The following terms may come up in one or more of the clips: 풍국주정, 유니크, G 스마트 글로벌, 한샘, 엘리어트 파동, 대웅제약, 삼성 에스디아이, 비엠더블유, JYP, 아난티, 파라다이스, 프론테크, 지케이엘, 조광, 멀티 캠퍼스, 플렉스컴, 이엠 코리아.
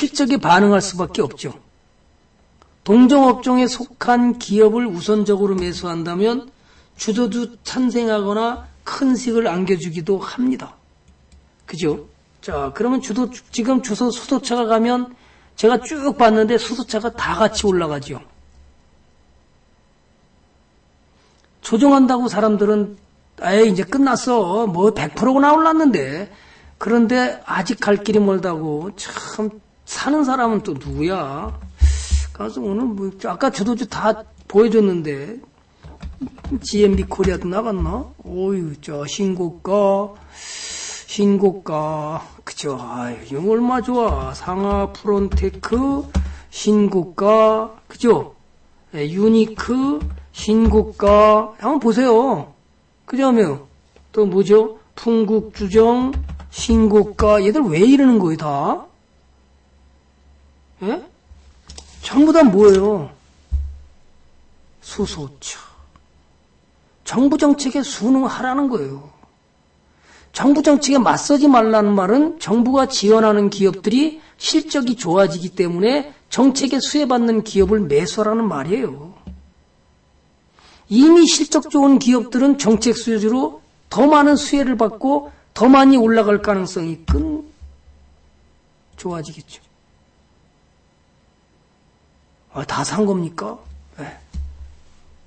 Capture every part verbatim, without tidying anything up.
실적이 반응할 수밖에 없죠. 동종업종에 속한 기업을 우선적으로 매수한다면 주도주 탄생하거나 큰 수익을 안겨주기도 합니다. 그죠? 자, 그러면 주도, 지금 주소, 수소차가 가면 제가 쭉 봤는데 수소차가 다 같이 올라가죠. 조정한다고 사람들은 아예 이제 끝났어. 뭐 백 퍼센트나 올랐는데. 그런데 아직 갈 길이 멀다고. 참, 사는 사람은 또 누구야? 그래서 오늘 뭐, 아까 주도주 다 보여줬는데, 지엠비 코리아도 나갔나? 오유, 저, 신고가, 신고가, 그쵸. 아유, 이거 얼마 좋아. 상하, 프론테크, 신고가, 그죠? 예, 유니크, 신고가, 한번 보세요. 그죠? 또 뭐죠? 풍국주정, 신고가, 얘들 왜 이러는 거예요, 다? 예? 전부 다 뭐예요? 수소차. 정부 정책에 순응하라는 거예요. 정부 정책에 맞서지 말라는 말은 정부가 지원하는 기업들이 실적이 좋아지기 때문에 정책에 수혜받는 기업을 매수하라는 말이에요. 이미 실적 좋은 기업들은 정책 수혜주로 더 많은 수혜를 받고 더 많이 올라갈 가능성이 큰 좋아지겠죠. 아, 다 산 겁니까? 네.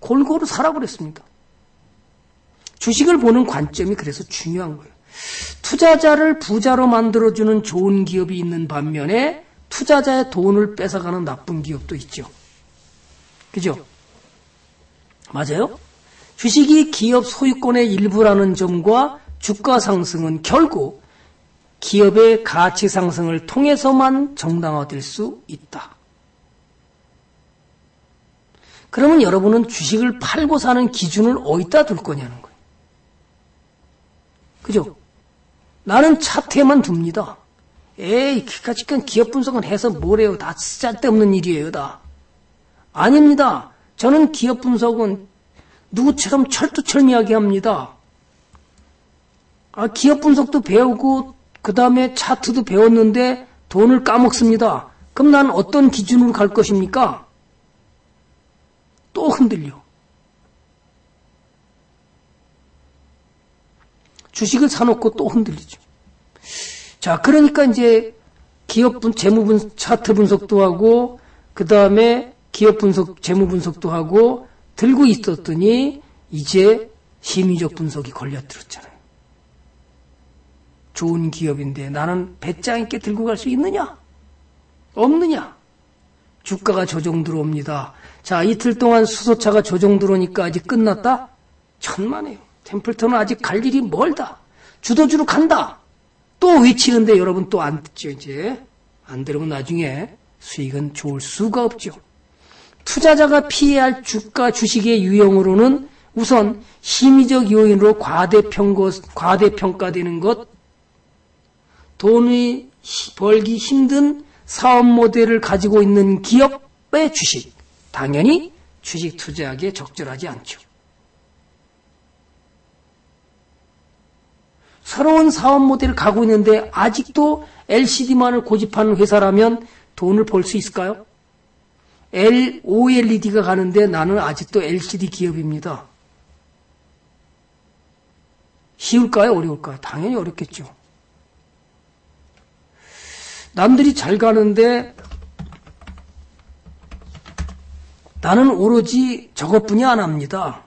골고루 사라고 그랬습니다. 주식을 보는 관점이 그래서 중요한 거예요. 투자자를 부자로 만들어주는 좋은 기업이 있는 반면에 투자자의 돈을 뺏어가는 나쁜 기업도 있죠. 그죠? 맞아요? 주식이 기업 소유권의 일부라는 점과 주가 상승은 결국 기업의 가치 상승을 통해서만 정당화될 수 있다. 그러면 여러분은 주식을 팔고 사는 기준을 어디다 둘 거냐는 거예요. 그죠? 나는 차트에만 둡니다. 에이, 기가치간 기업 분석은 해서 뭐래요. 다 쓸데없는 일이에요, 다. 아닙니다. 저는 기업 분석은 누구처럼 철두철미하게 합니다. 아, 기업 분석도 배우고 그 다음에 차트도 배웠는데 돈을 까먹습니다. 그럼 난 어떤 기준으로 갈 것입니까? 또 흔들려. 주식을 사놓고 또 흔들리죠. 자, 그러니까 이제 기업 분, 재무 분, 차트 분석도 하고, 그 다음에 기업 분석, 재무 분석도 하고, 들고 있었더니, 이제 심리적 분석이 걸려들었잖아요. 좋은 기업인데 나는 배짱 있게 들고 갈 수 있느냐? 없느냐? 주가가 조정 들어옵니다. 자, 이틀 동안 수소차가 조정 들어오니까 아직 끝났다? 천만에요. 템플턴은 아직 갈 일이 멀다. 주도주로 간다. 또 외치는데 여러분 또 안 듣죠, 이제. 안 들으면 나중에 수익은 좋을 수가 없죠. 투자자가 피해야 할 주가 주식의 유형으로는 우선 심리적 요인으로 과대평가, 과대평가되는 것, 돈이 벌기 힘든 사업 모델을 가지고 있는 기업의 주식. 당연히 주식 투자하기에 적절하지 않죠. 새로운 사업 모델을 가고 있는데 아직도 엘씨디만을 고집하는 회사라면 돈을 벌 수 있을까요? 오엘이디가 가는데 나는 아직도 엘씨디 기업입니다. 쉬울까요? 어려울까요? 당연히 어렵겠죠. 남들이 잘 가는데 나는 오로지 저것뿐이 안 합니다.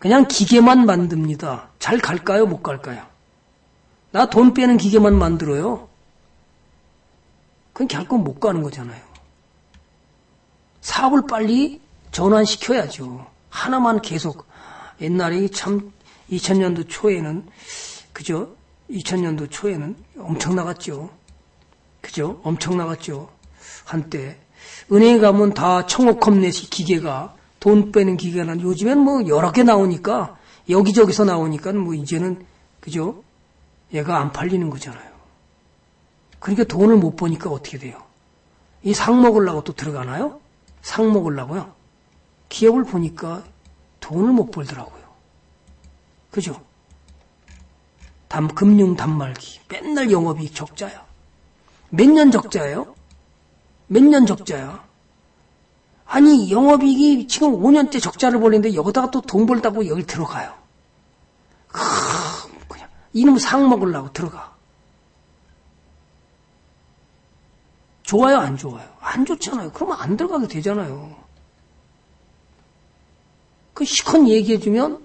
그냥 기계만 만듭니다. 잘 갈까요? 못 갈까요? 나 돈 빼는 기계만 만들어요. 그건 결코 못 가는 거잖아요. 사업을 빨리 전환시켜야죠. 하나만 계속. 옛날에 참 이천 년도 초에는, 그죠? 이천 년도 초에는 엄청 나갔죠. 그죠? 엄청 나갔죠. 한때. 은행에 가면 다 청어컵내식 기계가, 돈 빼는 기계는 요즘엔 뭐 여러 개 나오니까, 여기저기서 나오니까 뭐 이제는, 그죠? 얘가 안 팔리는 거잖아요. 그러니까 돈을 못 버니까 어떻게 돼요? 이 상 먹으려고 또 들어가나요? 상 먹으려고요? 기업을 보니까 돈을 못 벌더라고요. 그죠? 단, 금융 단말기. 맨날 영업이익 적자야. 몇 년 적자예요? 몇 년 적자야? 아니 영업이익이 지금 오 년째 적자를 벌리는데 여기다가 또 돈 벌다고 여기 들어가요. 크, 그냥 이놈 상 먹으려고 들어가. 좋아요 안 좋아요? 안 좋잖아요. 그러면 안 들어가게 되잖아요. 그 시컨 얘기해주면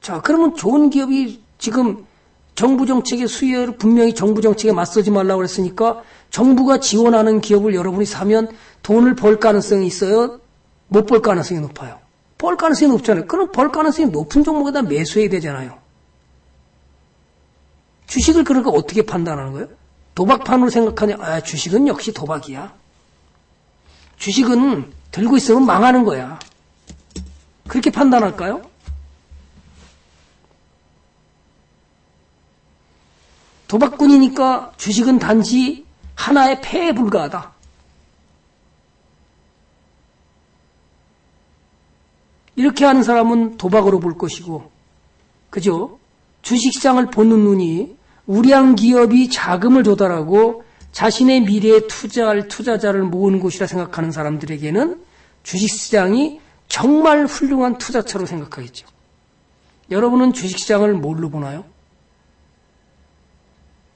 자 그러면 좋은 기업이 지금 정부 정책의 수혜를 분명히 정부 정책에 맞서지 말라고 그랬으니까 정부가 지원하는 기업을 여러분이 사면 돈을 벌 가능성이 있어요? 못 벌 가능성이 높아요? 벌 가능성이 높잖아요. 그럼 벌 가능성이 높은 종목에다 매수해야 되잖아요. 주식을 그러니까 어떻게 판단하는 거예요? 도박판으로 생각하냐? 아, 주식은 역시 도박이야. 주식은 들고 있으면 망하는 거야. 그렇게 판단할까요? 도박꾼이니까 주식은 단지 하나의 패에 불과하다. 이렇게 하는 사람은 도박으로 볼 것이고, 그죠? 주식시장을 보는 눈이 우량 기업이 자금을 조달하고 자신의 미래에 투자할 투자자를 모은 곳이라 생각하는 사람들에게는 주식시장이 정말 훌륭한 투자처로 생각하겠죠. 여러분은 주식시장을 뭘로 보나요?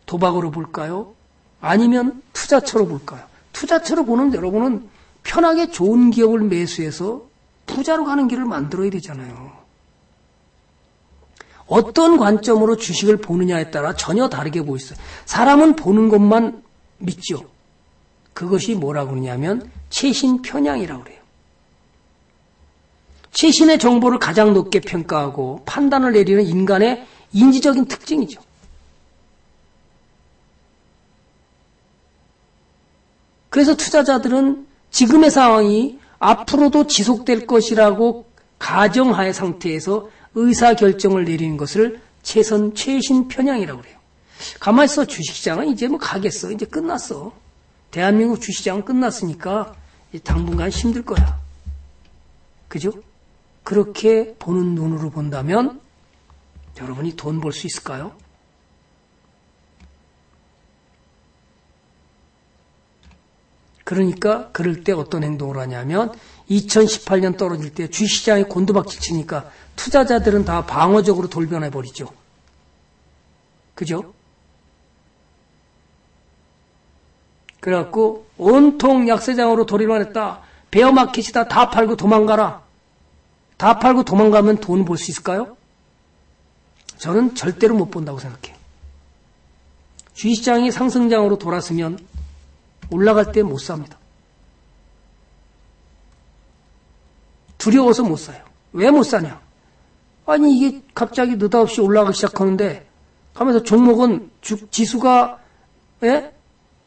도박으로 볼까요? 아니면 투자처로 볼까요? 투자처로 보는 여러분은 편하게 좋은 기업을 매수해서 부자로 가는 길을 만들어야 되잖아요. 어떤 관점으로 주식을 보느냐에 따라 전혀 다르게 보일 수 있어요. 사람은 보는 것만 믿죠. 그것이 뭐라고 그러냐면 최신 편향이라고 그래요. 최신의 정보를 가장 높게 평가하고 판단을 내리는 인간의 인지적인 특징이죠. 그래서 투자자들은 지금의 상황이 앞으로도 지속될 것이라고 가정하의 상태에서 의사결정을 내리는 것을 최선, 최신 편향이라고 그래요. 가만히 있어. 주식시장은 이제 뭐 가겠어. 이제 끝났어. 대한민국 주식시장은 끝났으니까 이제 당분간 힘들 거야. 그죠? 그렇게 보는 눈으로 본다면 여러분이 돈 벌 수 있을까요? 그러니까 그럴 때 어떤 행동을 하냐면 이천십팔 년 떨어질 때 주식시장이 곤두박질 치니까 투자자들은 다 방어적으로 돌변해버리죠. 그죠? 그래갖고 온통 약세장으로 돌이만 했다. 베어마켓이다. 다 팔고 도망가라. 다 팔고 도망가면 돈 벌 수 있을까요? 저는 절대로 못 본다고 생각해요. 주식시장이 상승장으로 돌았으면 올라갈 때 못 삽니다. 두려워서 못 사요. 왜 못 사냐? 아니 이게 갑자기 느닷없이 올라가기 시작하는데 하면서 종목은 주, 지수가 예?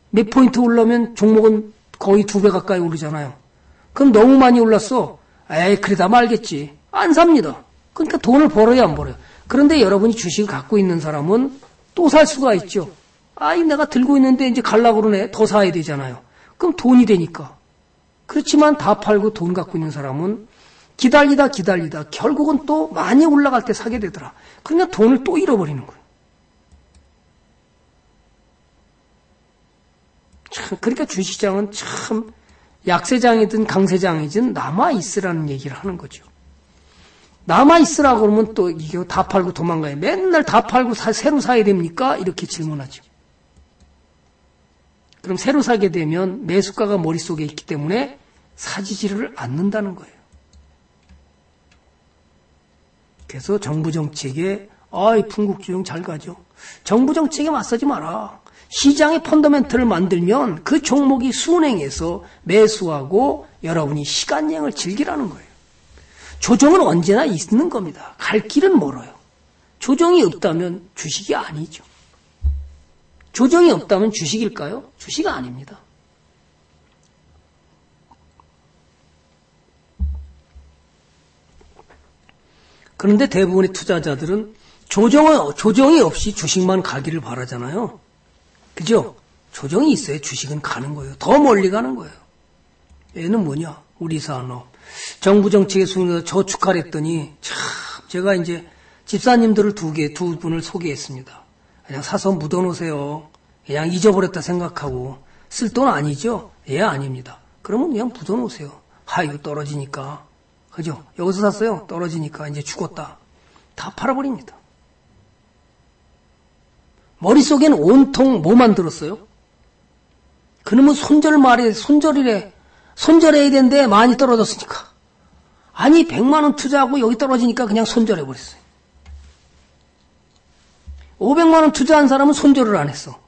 몇 포인트 올라오면 종목은 거의 두 배 가까이 오르잖아요. 그럼 너무 많이 올랐어. 에이 그러다 말겠지. 안 삽니다. 그러니까 돈을 벌어야 안 벌어요. 그런데 여러분이 주식을 갖고 있는 사람은 또 살 수가 있죠. 아이 내가 들고 있는데 이제 갈라고 그러네. 더 사야 되잖아요. 그럼 돈이 되니까. 그렇지만 다 팔고 돈 갖고 있는 사람은 기다리다 기다리다 결국은 또 많이 올라갈 때 사게 되더라. 그러니까 돈을 또 잃어버리는 거예요. 참, 그러니까 주식시장은 참 약세장이든 강세장이든 남아있으라는 얘기를 하는 거죠. 남아있으라고 그러면 또 이거 다 팔고 도망가요. 맨날 다 팔고 사, 새로 사야 됩니까? 이렇게 질문하죠. 그럼 새로 사게 되면 매수가가 머릿속에 있기 때문에 사지지를 않는다는 거예요. 그래서 정부 정책에 아이 풍국주정 잘 가죠. 정부 정책에 맞서지 마라. 시장의 펀더멘트를 만들면 그 종목이 순행해서 매수하고 여러분이 시간여행을 즐기라는 거예요. 조정은 언제나 있는 겁니다. 갈 길은 멀어요. 조정이 없다면 주식이 아니죠. 조정이 없다면 주식일까요? 주식이 아닙니다. 그런데 대부분의 투자자들은 조정을, 조정이 없이 주식만 가기를 바라잖아요. 그죠? 조정이 있어야 주식은 가는 거예요. 더 멀리 가는 거예요. 얘는 뭐냐? 우리 산업. 정부 정책의 수익에서 저축하랬더니 참 제가 이제 집사님들을 두 개, 두 분을 소개했습니다. 그냥 사서 묻어놓으세요. 그냥 잊어버렸다 생각하고 쓸 돈 아니죠? 예, 아닙니다. 그러면 그냥 묻어놓으세요. 하, 이거 떨어지니까. 그죠? 여기서 샀어요. 떨어지니까 이제 죽었다. 다 팔아버립니다. 머릿속엔 온통 뭐만 들었어요? 그놈은 손절 말에, 손절이래. 손절해야 되는데 많이 떨어졌으니까. 아니, 백만 원 투자하고 여기 떨어지니까 그냥 손절해버렸어요. 오백만 원 투자한 사람은 손절을 안 했어.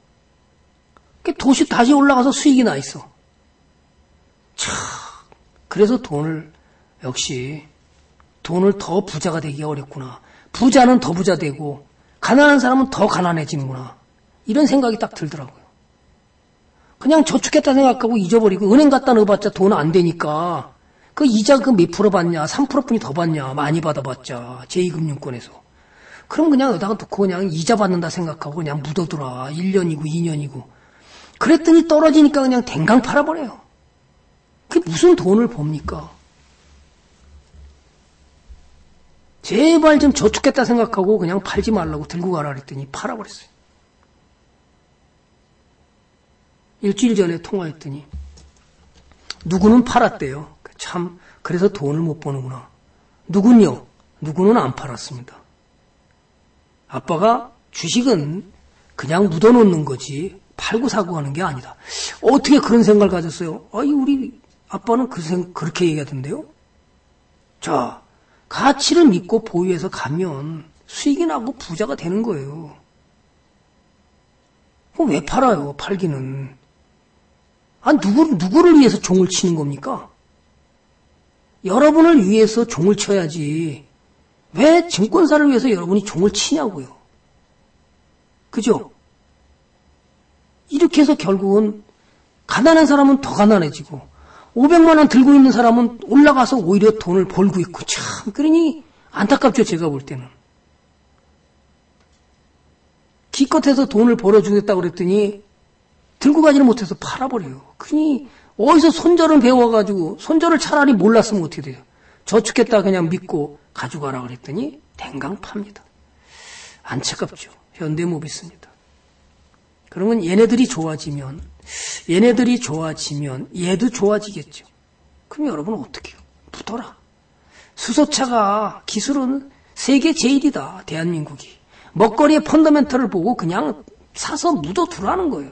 도시 다시 올라가서 수익이 나 있어. 참, 그래서 돈을, 역시 돈을 더 부자가 되기가 어렵구나. 부자는 더 부자 되고 가난한 사람은 더 가난해지는구나. 이런 생각이 딱 들더라고요. 그냥 저축했다 생각하고 잊어버리고 은행 갖다 넣어봤자 돈 안 되니까 그 이자 그 몇 프로 받냐, 삼 퍼센트뿐이 더 받냐, 많이 받아봤자 제이 금융권에서. 그럼 그냥 여기다가 놓고 그냥 이자 받는다 생각하고 그냥 묻어두라. 일 년이고 이 년이고. 그랬더니 떨어지니까 그냥 댕강 팔아버려요. 그게 무슨 돈을 봅니까? 제발 좀 저축했다 생각하고 그냥 팔지 말라고 들고 가라 그랬더니 팔아버렸어요. 일주일 전에 통화했더니 누구는 팔았대요. 참, 그래서 돈을 못 버는구나. 누군요? 누구는 안 팔았습니다. 아빠가 주식은 그냥 묻어놓는 거지 팔고 사고 하는 게 아니다. 어떻게 그런 생각을 가졌어요? 아이, 우리 아빠는 그 생, 그렇게 얘기하던데요? 자, 가치를 믿고 보유해서 가면 수익이 나고 부자가 되는 거예요. 그럼 왜 팔아요, 팔기는? 아, 누구, 누구를 위해서 종을 치는 겁니까? 여러분을 위해서 종을 쳐야지. 왜 증권사를 위해서 여러분이 종을 치냐고요. 그죠? 이렇게 해서 결국은 가난한 사람은 더 가난해지고 오백만 원 들고 있는 사람은 올라가서 오히려 돈을 벌고 있고. 참, 그러니 안타깝죠, 제가 볼 때는. 기껏해서 돈을 벌어주겠다고 그랬더니 들고 가지를 못해서 팔아버려요. 그러니 어디서 손절은 배워가지고, 손절을 차라리 몰랐으면 어떻게 돼요? 저축했다 그냥 믿고 가져가라 그랬더니 댕강 팝니다. 안타깝죠, 현대모비스입니다. 그러면 얘네들이 좋아지면, 얘네들이 좋아지면 얘도 좋아지겠죠. 그럼 여러분 어떻게 해요? 묻어라. 수소차가 기술은 세계 제일이다, 대한민국이. 먹거리의 펀더멘털을 보고 그냥 사서 묻어두라는 거예요.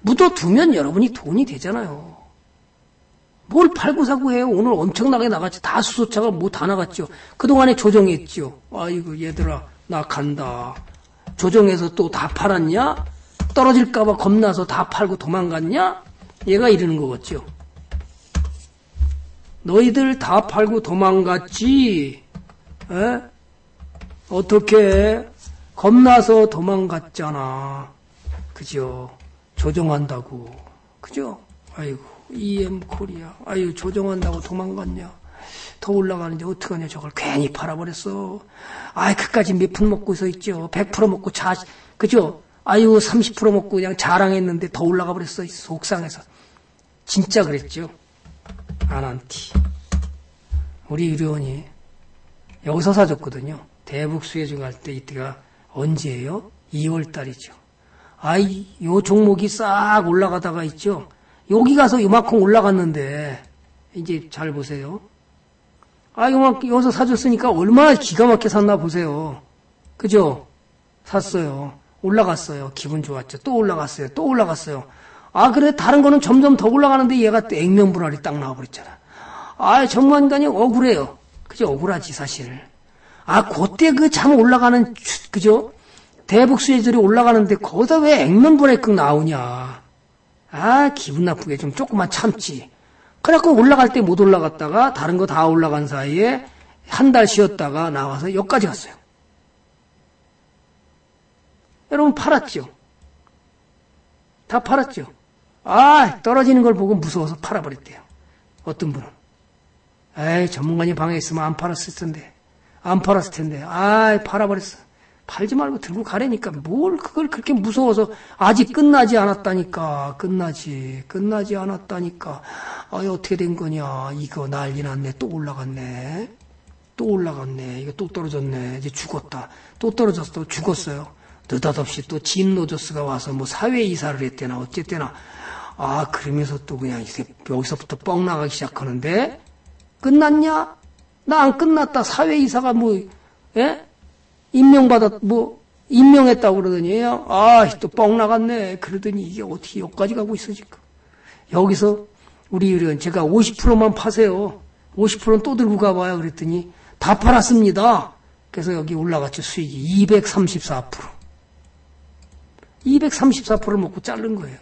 묻어두면 여러분이 돈이 되잖아요. 뭘 팔고 사고 해요? 오늘 엄청나게 나갔지. 다 수소차가 뭐 다 나갔죠. 그동안에 조정했죠. 아이고, 얘들아, 나 간다. 조정해서 또 다 팔았냐? 떨어질까봐 겁나서 다 팔고 도망갔냐? 얘가 이러는 거겠죠. 너희들 다 팔고 도망갔지? 에? 어떻게? 겁나서 도망갔잖아. 그죠? 조정한다고. 그죠? 아이고, 이엠 코리아. 아유, 조정한다고 도망갔냐? 더 올라가는데 어떡하냐? 저걸 괜히 팔아버렸어. 아이, 그까지 몇 푼 먹고 서 있죠. 백 퍼센트 먹고 자, 그죠? 아유, 삼십 퍼센트 먹고 그냥 자랑했는데 더 올라가 버렸어. 속상해서. 진짜 그랬죠. 아난티. 우리 유료원이 여기서 사줬거든요. 대북 수혜중 할 때. 이때가 언제예요? 이월 달이죠. 아이, 요 종목이 싹 올라가다가 있죠. 여기 가서 요만큼 올라갔는데, 이제 잘 보세요. 아, 요만큼, 여기서 사줬으니까 얼마나 기가 막히게 샀나 보세요. 그죠? 샀어요. 올라갔어요. 기분 좋았죠. 또 올라갔어요. 또 올라갔어요. 아, 그래, 다른 거는 점점 더 올라가는데 얘가 또 액면 분할이 딱 나와버렸잖아. 아, 전문가니 억울해요. 그죠? 억울하지, 사실. 아, 그때 그 참 올라가는, 그죠? 대북 수혜절이 올라가는데 거기다 왜 액면 분할이 나오냐. 아, 기분 나쁘게 좀 조금만 참지. 그래갖고 올라갈 때 못 올라갔다가 다른 거 다 올라간 사이에 한 달 쉬었다가 나와서 여기까지 갔어요. 여러분 팔았죠? 다 팔았죠? 아, 떨어지는 걸 보고 무서워서 팔아버렸대요. 어떤 분은. 에이, 전문가님 방에 있으면 안 팔았을 텐데. 안 팔았을 텐데. 아, 팔아버렸어. 팔지 말고 들고 가라니까. 뭘 그걸 그렇게 무서워서. 아직 끝나지 않았다니까. 끝나지. 끝나지 않았다니까. 아, 어떻게 된 거냐. 이거 난리 났네. 또 올라갔네. 또 올라갔네. 이거 또 떨어졌네. 이제 죽었다. 또 떨어졌어. 죽었어요. 느닷없이 또 짐 로저스가 와서 뭐 사회 이사를 했대나 어쨌대나, 아 그러면서 또 그냥 이제 여기서부터 뻥 나가기 시작하는데, 끝났냐? 나 안 끝났다. 사회 이사가 뭐 예? 임명받았 뭐 임명했다고 그러더니 아 또 뻥 나갔네. 그러더니 이게 어떻게 여기까지 가고 있어 지금. 여기서 우리 의원 제가 오십 퍼센트만 파세요. 오십 퍼센트는 또 들고 가봐요. 그랬더니 다 팔았습니다. 그래서 여기 올라갔죠. 수익이 이백삼십사 퍼센트. 이백삼십사 퍼센트를 먹고 자른 거예요.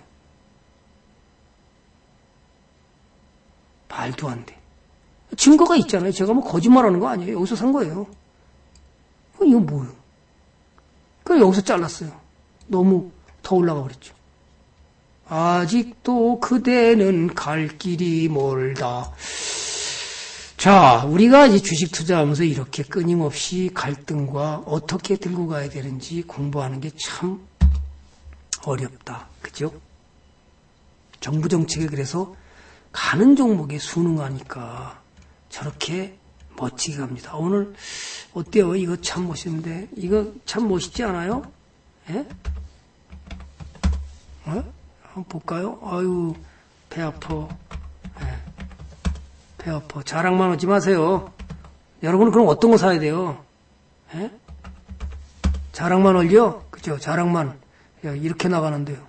말도 안 돼. 증거가 있잖아요. 제가 뭐 거짓말하는 거 아니에요. 여기서 산 거예요. 이거 뭐예요? 그래서 여기서 잘랐어요. 너무 더 올라가 버렸죠. 아직도 그대는 갈 길이 멀다. 자, 우리가 이제 주식 투자하면서 이렇게 끊임없이 갈등과 어떻게 들고 가야 되는지 공부하는 게 참 어렵다. 그죠? 정부 정책에 그래서 가는 종목에 순응하니까 저렇게 멋지게 갑니다. 오늘 어때요? 이거 참 멋있는데. 이거 참 멋있지 않아요? 예? 어? 한번 볼까요? 아유, 배 아파. 예. 배 아파. 자랑만 하지 마세요. 여러분은 그럼 어떤 거 사야 돼요? 예? 자랑만 하려? 그죠? 자랑만. 야, 이렇게 나가는데요.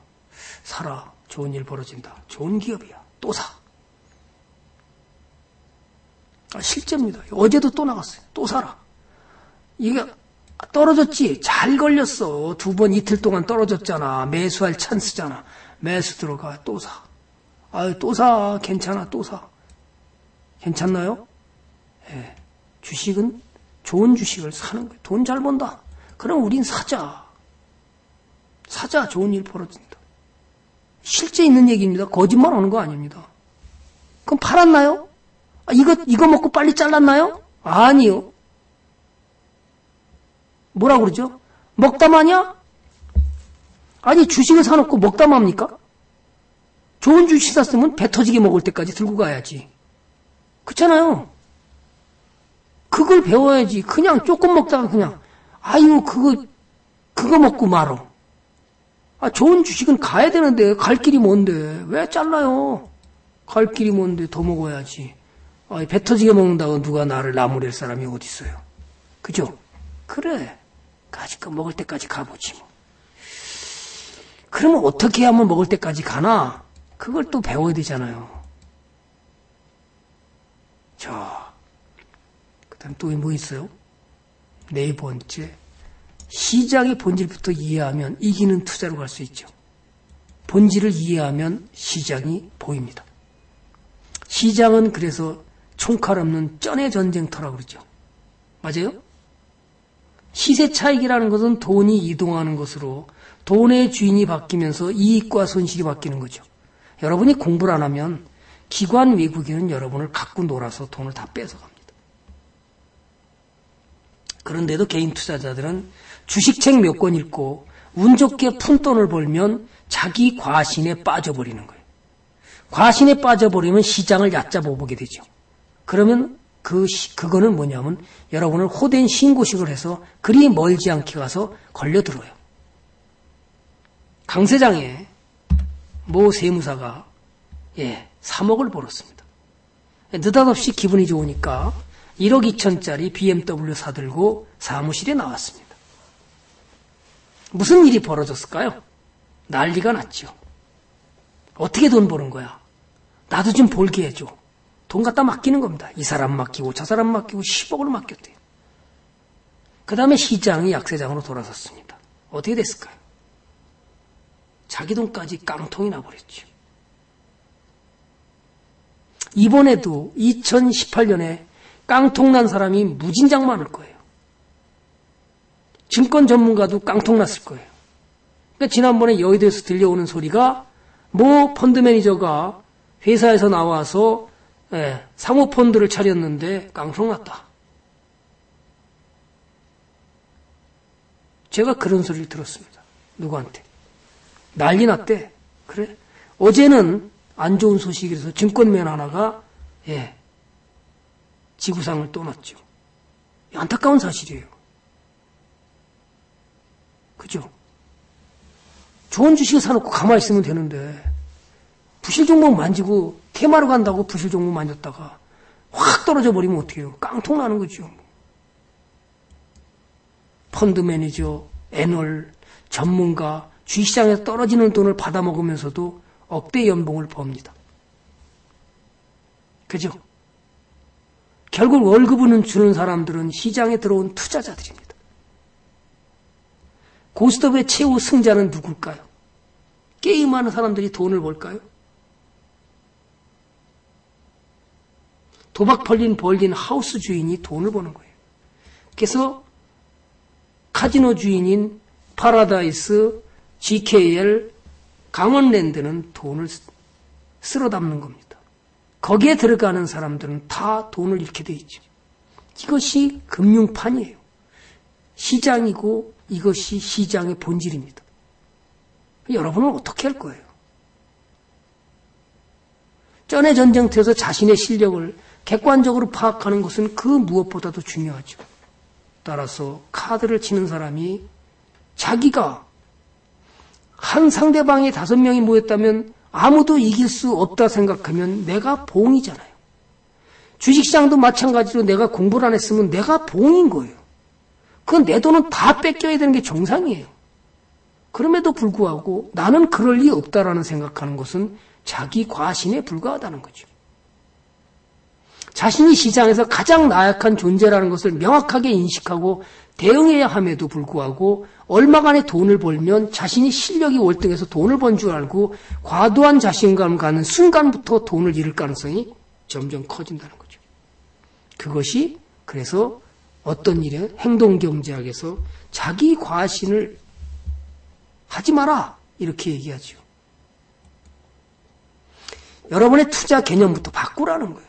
사라. 좋은 일 벌어진다. 좋은 기업이야. 또 사. 아, 실제입니다. 어제도 또 나갔어요. 또 사라. 이게 떨어졌지. 잘 걸렸어. 두 번 이틀 동안 떨어졌잖아. 매수할 찬스잖아. 매수 들어가. 또 사. 아유, 또 사. 괜찮아. 또 사. 괜찮나요? 예. 주식은 좋은 주식을 사는 거예요. 돈 잘 번다. 그럼 우린 사자. 사자. 좋은 일 벌어진다. 실제 있는 얘기입니다. 거짓말 하는 거 아닙니다. 그럼 팔았나요? 아, 이거, 이거 먹고 빨리 잘랐나요? 아니요. 뭐라 그러죠? 먹다 마냐? 아니, 주식을 사놓고 먹다 맙니까? 좋은 주식 샀으면 배 터지게 먹을 때까지 들고 가야지. 그렇잖아요. 그걸 배워야지. 그냥 조금 먹다가 그냥, 아유, 그거, 그거 먹고 말어. 아, 좋은 주식은 가야 되는데, 갈 길이 뭔데. 왜 잘라요? 갈 길이 뭔데, 더 먹어야지. 아, 배 터지게 먹는다고 누가 나를 나무랄 사람이 어디 있어요. 그죠? 그래. 가지껏 먹을 때까지 가보지 뭐. 그러면 어떻게 하면 먹을 때까지 가나? 그걸 또 배워야 되잖아요. 자, 그 다음 또 뭐 있어요? 네 번째. 시장의 본질부터 이해하면 이기는 투자로 갈 수 있죠. 본질을 이해하면 시장이 보입니다. 시장은 그래서 총칼 없는 쩐의 전쟁터라고 그러죠. 맞아요? 시세 차익이라는 것은 돈이 이동하는 것으로 돈의 주인이 바뀌면서 이익과 손실이 바뀌는 거죠. 여러분이 공부를 안 하면 기관 외국인은 여러분을 갖고 놀아서 돈을 다 뺏어갑니다. 그런데도 개인 투자자들은 주식책 몇 권 읽고 운 좋게 푼돈을 벌면 자기 과신에 빠져버리는 거예요. 과신에 빠져버리면 시장을 얕잡아보게 되죠. 그러면 그, 시, 그거는 뭐냐면 여러분을 호된 신고식을 해서 그리 멀지 않게 가서 걸려들어요. 강세장에 모 세무사가 예, 삼억을 벌었습니다. 느닷없이 기분이 좋으니까 일억 이천짜리 비엠더블유 사들고 사무실에 나왔습니다. 무슨 일이 벌어졌을까요? 난리가 났죠. 어떻게 돈 버는 거야? 나도 좀 벌게 해줘. 돈 갖다 맡기는 겁니다. 이 사람 맡기고 저 사람 맡기고 십억을 맡겼대요. 그 다음에 시장이 약세장으로 돌아섰습니다. 어떻게 됐을까요? 자기 돈까지 깡통이 나버렸죠. 이번에도 이천십팔 년에 깡통 난 사람이 무진장 많을 거예요. 증권 전문가도 깡통 났을 거예요. 그러니까 지난번에 여의도에서 들려오는 소리가 모 펀드 매니저가 회사에서 나와서 예, 상호 펀드를 차렸는데 깡통 났다. 제가 그런 소리를 들었습니다. 누구한테? 난리 났대. 그래? 어제는 안 좋은 소식이라서 증권맨 하나가 예, 지구상을 떠났죠. 안타까운 사실이에요. 그죠? 좋은 주식을 사놓고 가만히 있으면 되는데 부실 종목 만지고 테마로 간다고 부실 종목 만졌다가 확 떨어져 버리면 어떡해요. 깡통 나는 거죠. 펀드 매니저, 애널, 전문가, 주식시장에서 떨어지는 돈을 받아먹으면서도 억대 연봉을 법니다. 그죠? 결국 월급은 주는 사람들은 시장에 들어온 투자자들입니다. 고스톱의 최후 승자는 누굴까요? 게임하는 사람들이 돈을 벌까요? 도박 벌린 벌린 하우스 주인이 돈을 버는 거예요. 그래서 카지노 주인인 파라다이스, 지케이엘, 강원랜드는 돈을 쓸어 담는 겁니다. 거기에 들어가는 사람들은 다 돈을 잃게 돼 있죠. 이것이 금융판이에요. 시장이고 이것이 시장의 본질입니다. 여러분은 어떻게 할 거예요? 전의 전쟁터에서 자신의 실력을 객관적으로 파악하는 것은 그 무엇보다도 중요하죠. 따라서 카드를 치는 사람이 자기가 한 상대방이 다섯 명이 모였다면 아무도 이길 수 없다 생각하면 내가 봉이잖아요. 주식시장도 마찬가지로 내가 공부를 안 했으면 내가 봉인 거예요. 그건 내 돈은 다 뺏겨야 되는 게 정상이에요. 그럼에도 불구하고 나는 그럴 리 없다라는 생각하는 것은 자기 과신에 불과하다는 거죠. 자신이 시장에서 가장 나약한 존재라는 것을 명확하게 인식하고 대응해야 함에도 불구하고 얼마간의 돈을 벌면 자신이 실력이 월등해서 돈을 번 줄 알고 과도한 자신감 가는 순간부터 돈을 잃을 가능성이 점점 커진다는 거죠. 그것이 그래서 어떤 일에 행동경제학에서 자기 과신을 하지 마라 이렇게 얘기하죠. 여러분의 투자 개념부터 바꾸라는 거예요.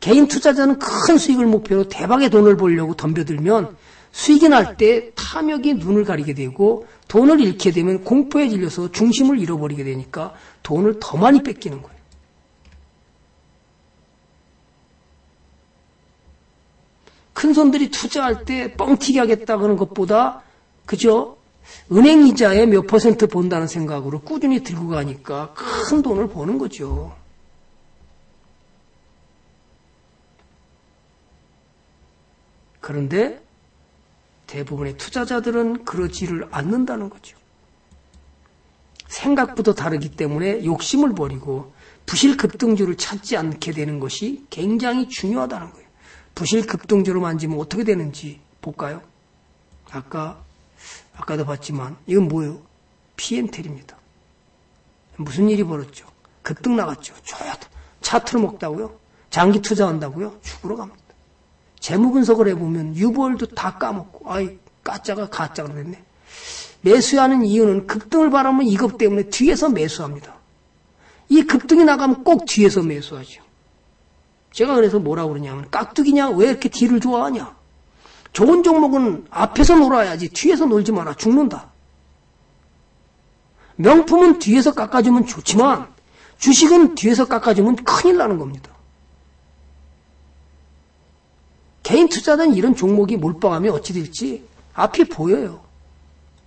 개인 투자자는 큰 수익을 목표로 대박의 돈을 벌려고 덤벼들면 수익이 날 때 탐욕이 눈을 가리게 되고 돈을 잃게 되면 공포에 질려서 중심을 잃어버리게 되니까 돈을 더 많이 뺏기는 거예요. 큰 손들이 투자할 때 뻥튀기 하겠다 그런 것보다 그저 은행 이자에 몇 퍼센트 본다는 생각으로 꾸준히 들고 가니까 큰 돈을 버는 거죠. 그런데 대부분의 투자자들은 그러지를 않는다는 거죠. 생각부터 다르기 때문에 욕심을 버리고 부실 급등주를 찾지 않게 되는 것이 굉장히 중요하다는 거예요. 부실 급등주로 만지면 어떻게 되는지 볼까요? 아까, 아까도 봤지만 이건 뭐예요? 피엔텔입니다. 무슨 일이 벌었죠? 급등 나갔죠. 차트를 먹다고요? 장기 투자한다고요? 죽으러 갑니다. 재무 분석을 해보면 유보율도 다 까먹고 아이 까짜가 가짜가 됐네. 매수하는 이유는 급등을 바라면 이것 때문에 뒤에서 매수합니다. 이 급등이 나가면 꼭 뒤에서 매수하죠. 제가 그래서 뭐라고 그러냐면 깍두기냐 왜 이렇게 뒤를 좋아하냐. 좋은 종목은 앞에서 놀아야지 뒤에서 놀지 마라. 죽는다. 명품은 뒤에서 깎아주면 좋지만 주식은 뒤에서 깎아주면 큰일 나는 겁니다. 개인 투자자는 이런 종목이 몰빵하면 어찌 될지 앞이 보여요.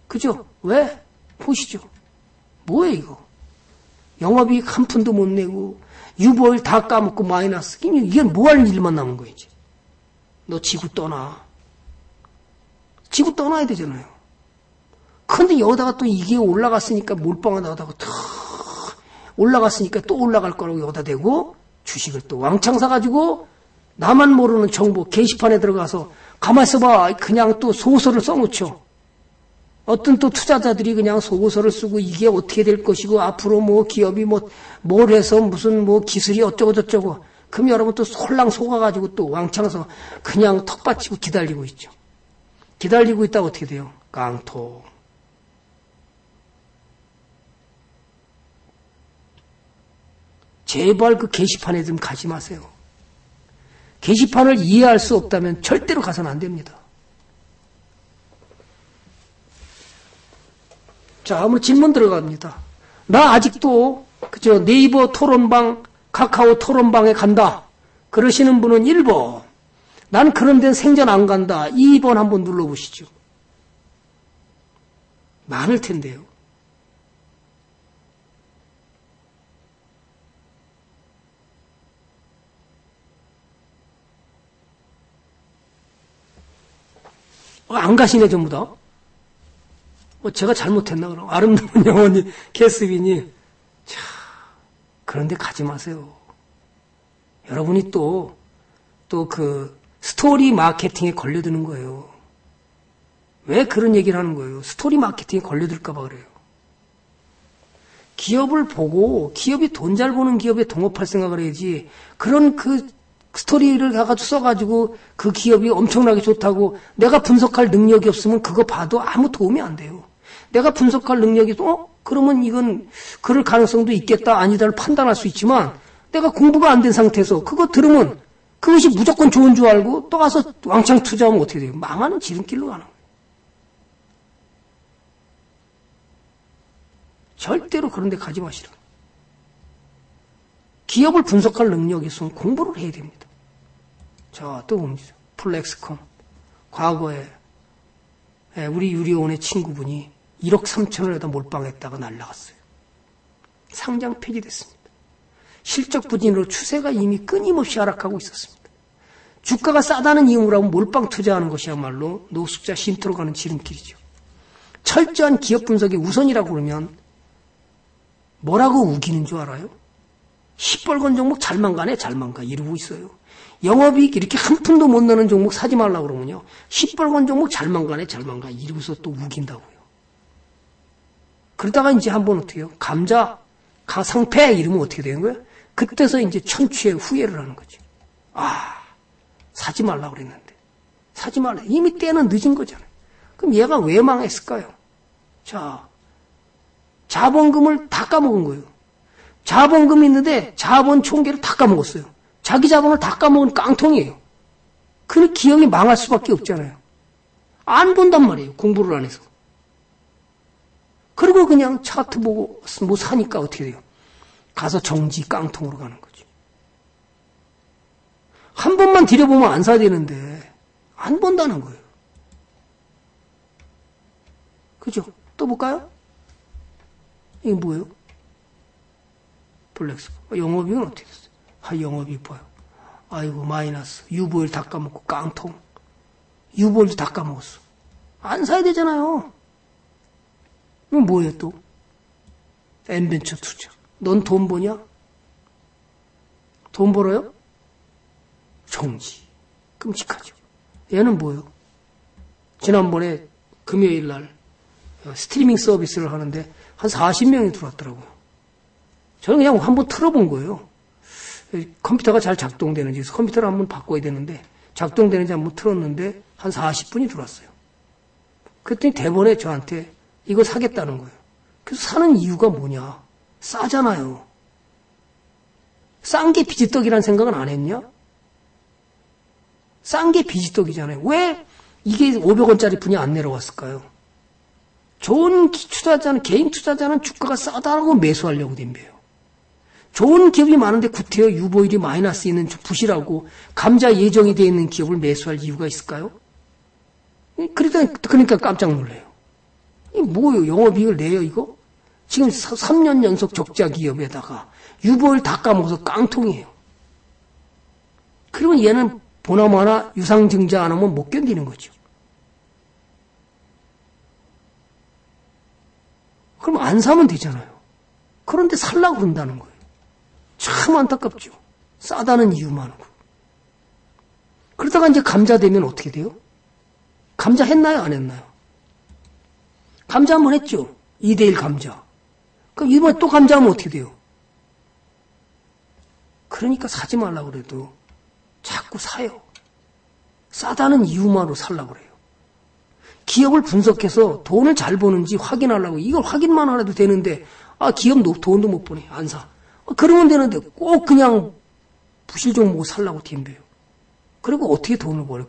그죠? 왜? 보시죠. 뭐예요 이거? 영업이익 한 푼도 못 내고 유보율 다 까먹고 마이너스. 이게 뭐 하는 일만 남은 거예요 이제. 너 지구 떠나. 지구 떠나야 되잖아요. 근데 여기다가 또 이게 올라갔으니까 몰빵하다가 탁 올라갔으니까 또 올라갈 거라고 여기다 대고 주식을 또 왕창 사가지고 나만 모르는 정보 게시판에 들어가서 가만 있어봐 그냥 또 소설을 써놓죠. 어떤 또 투자자들이 그냥 소설을 쓰고 이게 어떻게 될 것이고 앞으로 뭐 기업이 뭐 뭘 해서 무슨 뭐 기술이 어쩌고 저쩌고 그럼 여러분 또 솔랑 속아가지고 또 왕창서 그냥 턱 받치고 기다리고 있죠. 기다리고 있다가 어떻게 돼요? 깡통. 제발 그 게시판에 좀 가지 마세요. 게시판을 이해할 수 없다면 절대로 가서는 안 됩니다. 자, 아무리 질문 들어갑니다. 나 아직도 그저 네이버 토론방, 카카오 토론방에 간다. 그러시는 분은 일 번. 난 그런 데는 생전 안 간다. 이 번 한번 눌러보시죠. 많을 텐데요. 안 가시네 전부 다. 뭐 제가 잘못했나 그럼. 아름다운 영혼이 캐스빈이. 참, 그런데 가지 마세요. 여러분이 또 또 그 스토리 마케팅에 걸려드는 거예요. 왜 그런 얘기를 하는 거예요? 스토리 마케팅에 걸려들까 봐 그래요. 기업을 보고 기업이 돈 잘 버는 기업에 동업할 생각을 해야지, 그런 그 스토리를 다 가지고 써가지고 그 기업이 엄청나게 좋다고 내가 분석할 능력이 없으면 그거 봐도 아무 도움이 안 돼요. 내가 분석할 능력이 어? 그러면 이건 그럴 가능성도 있겠다 아니다를 판단할 수 있지만, 내가 공부가 안 된 상태에서 그거 들으면 그것이 무조건 좋은 줄 알고 또 가서 왕창 투자하면 어떻게 돼요? 망하는 지름길로 가는 거예요. 절대로 그런 데 가지 마시라. 기업을 분석할 능력이 있으면 공부를 해야 됩니다. 자, 또 봅니다. 플렉스컴. 과거에 우리 유리원의 친구분이 일억 삼천원에다 몰빵했다가 날라갔어요. 상장 폐지됐습니다. 실적 부진으로 추세가 이미 끊임없이 하락하고 있었습니다. 주가가 싸다는 이유라면 몰빵 투자하는 것이야말로 노숙자 쉼터로 가는 지름길이죠. 철저한 기업 분석이 우선이라고 그러면 뭐라고 우기는 줄 알아요? 시뻘건 종목 잘만 가네, 잘만 가 이러고 있어요. 영업이익 이렇게 한 푼도 못 내는 종목 사지 말라고 그러면요, 시뻘건 종목 잘만 가네, 잘만 가 이러고서 또 우긴다고요. 그러다가 이제 한번 어떻게 해요? 감자, 가상패 이러면 어떻게 되는 거예요? 그때서 이제 천추의 후회를 하는 거죠. 아, 사지 말라고 그랬는데. 사지 말라. 이미 때는 늦은 거잖아요. 그럼 얘가 왜 망했을까요? 자, 자본금을 다 까먹은 거예요. 자본금이 있는데 자본 총계를 다 까먹었어요. 자기 자본을 다 까먹은 깡통이에요. 그 기업이 망할 수밖에 없잖아요. 안 본단 말이에요. 공부를 안 해서. 그리고 그냥 차트 보고 뭐 사니까 어떻게 돼요? 가서 정지 깡통으로 가는 거죠. 한 번만 들여보면 안 사야 되는데 안 본다는 거예요. 그죠? 또 볼까요? 이게 뭐예요? 플렉스. 영업이익은 어떻게 됐어요? 아, 영업이익 봐요. 아이고, 마이너스. 유보율 다 까먹고 깡통. 유보율도 다 까먹었어. 안 사야 되잖아요. 그럼 뭐예요 또? 엔벤처 투자. 넌 돈 버냐? 돈 벌어요? 정지. 끔찍하죠. 얘는 뭐예요? 지난번에 금요일 날 스트리밍 서비스를 하는데 한 사십 명이 들어왔더라고요. 저는 그냥 한번 틀어본 거예요. 컴퓨터가 잘 작동되는지, 그래서 컴퓨터를 한번 바꿔야 되는데 작동되는지 한번 틀었는데 한 사십 분이 들어왔어요. 그랬더니 대번에 저한테 이거 사겠다는 거예요. 그래서 사는 이유가 뭐냐? 싸잖아요. 싼 게 비지떡이란 생각은 안 했냐? 싼 게 비지떡이잖아요. 왜 이게 오백 원짜리 분이 안 내려왔을까요? 좋은 투자자는, 개인 투자자는 주가가 싸다라고 매수하려고 덤벼요. 좋은 기업이 많은데 구태여 유보율이 마이너스 있는 부실하고 감자 예정이 되어 있는 기업을 매수할 이유가 있을까요? 그러니까, 그러니까 깜짝 놀래요. 이 뭐예요? 영업이익을 내요 이거? 지금 삼 년 연속 적자 기업에다가 유보율 다 까먹어서 깡통이에요. 그러면 얘는 보나마나 유상증자 안 하면 못 견디는 거죠. 그럼 안 사면 되잖아요. 그런데 살라고 그런다는 거예요. 참 안타깝죠. 싸다는 이유만으로. 그러다가 이제 감자 되면 어떻게 돼요? 감자 했나요? 안 했나요? 감자 한번 했죠. 이 대 일 감자. 그럼 이번에 또 감자하면 어떻게 돼요? 그러니까 사지 말라고 그래도 자꾸 사요. 싸다는 이유만으로 살라고 그래요. 기업을 분석해서 돈을 잘 버는지 확인하려고, 이걸 확인만 하라도 되는데, 아, 기업 돈도 못 버네. 안 사. 아, 그러면 되는데 꼭 그냥 부실 종목 살라고 덤벼요. 그리고 어떻게 돈을 벌어요?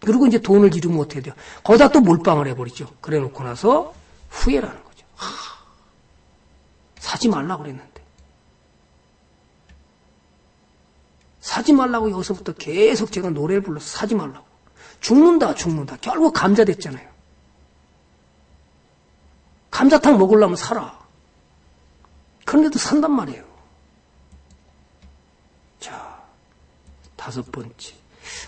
그리고 이제 돈을 잃으면 어떻게 돼요? 거기다 또 몰빵을 해버리죠. 그래 놓고 나서 후회라는 거죠. 하, 사지 말라고 그랬는데. 사지 말라고 여기서부터 계속 제가 노래를 불러서 사지 말라고. 죽는다, 죽는다. 결국 감자 됐잖아요. 감자탕 먹으려면 살아. 그런데도 산단 말이에요. 자, 다섯 번째.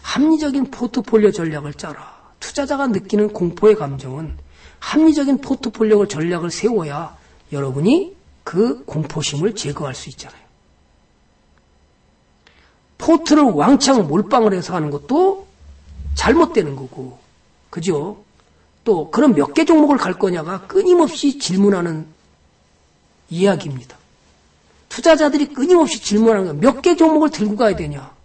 합리적인 포트폴리오 전략을 짜라. 투자자가 느끼는 공포의 감정은 합리적인 포트폴리오 전략을 세워야 여러분이 그 공포심을 제거할 수 있잖아요. 포트를 왕창 몰빵을 해서 하는 것도 잘못되는 거고, 그죠? 또 그럼 몇 개 종목을 갈 거냐가 끊임없이 질문하는 이야기입니다. 투자자들이 끊임없이 질문하는 거예요. 몇 개 종목을 들고 가야 되냐?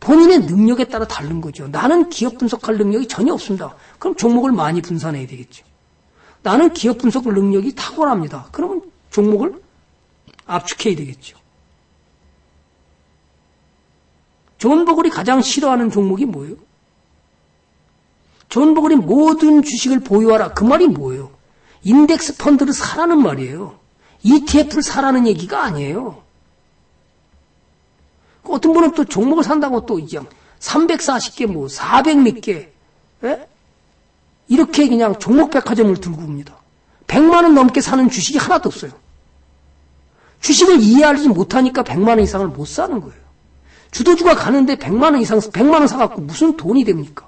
본인의 능력에 따라 다른 거죠. 나는 기업 분석할 능력이 전혀 없습니다. 그럼 종목을 많이 분산해야 되겠죠. 나는 기업 분석 능력이 탁월합니다. 그러면 종목을 압축해야 되겠죠. 존 버글이 가장 싫어하는 종목이 뭐예요? 존 버글이 모든 주식을 보유하라. 그 말이 뭐예요? 인덱스 펀드를 사라는 말이에요. 이티에프를 사라는 얘기가 아니에요. 어떤 분은 또 종목을 산다고 또 그냥 삼백사십 개, 뭐 사백 몇 개, 예? 이렇게 그냥 종목 백화점을 들고 옵니다. 백만 원 넘게 사는 주식이 하나도 없어요. 주식을 이해하지 못하니까 백만 원 이상을 못 사는 거예요. 주도주가 가는데 백만 원 이상, 백만 원 사갖고 무슨 돈이 됩니까?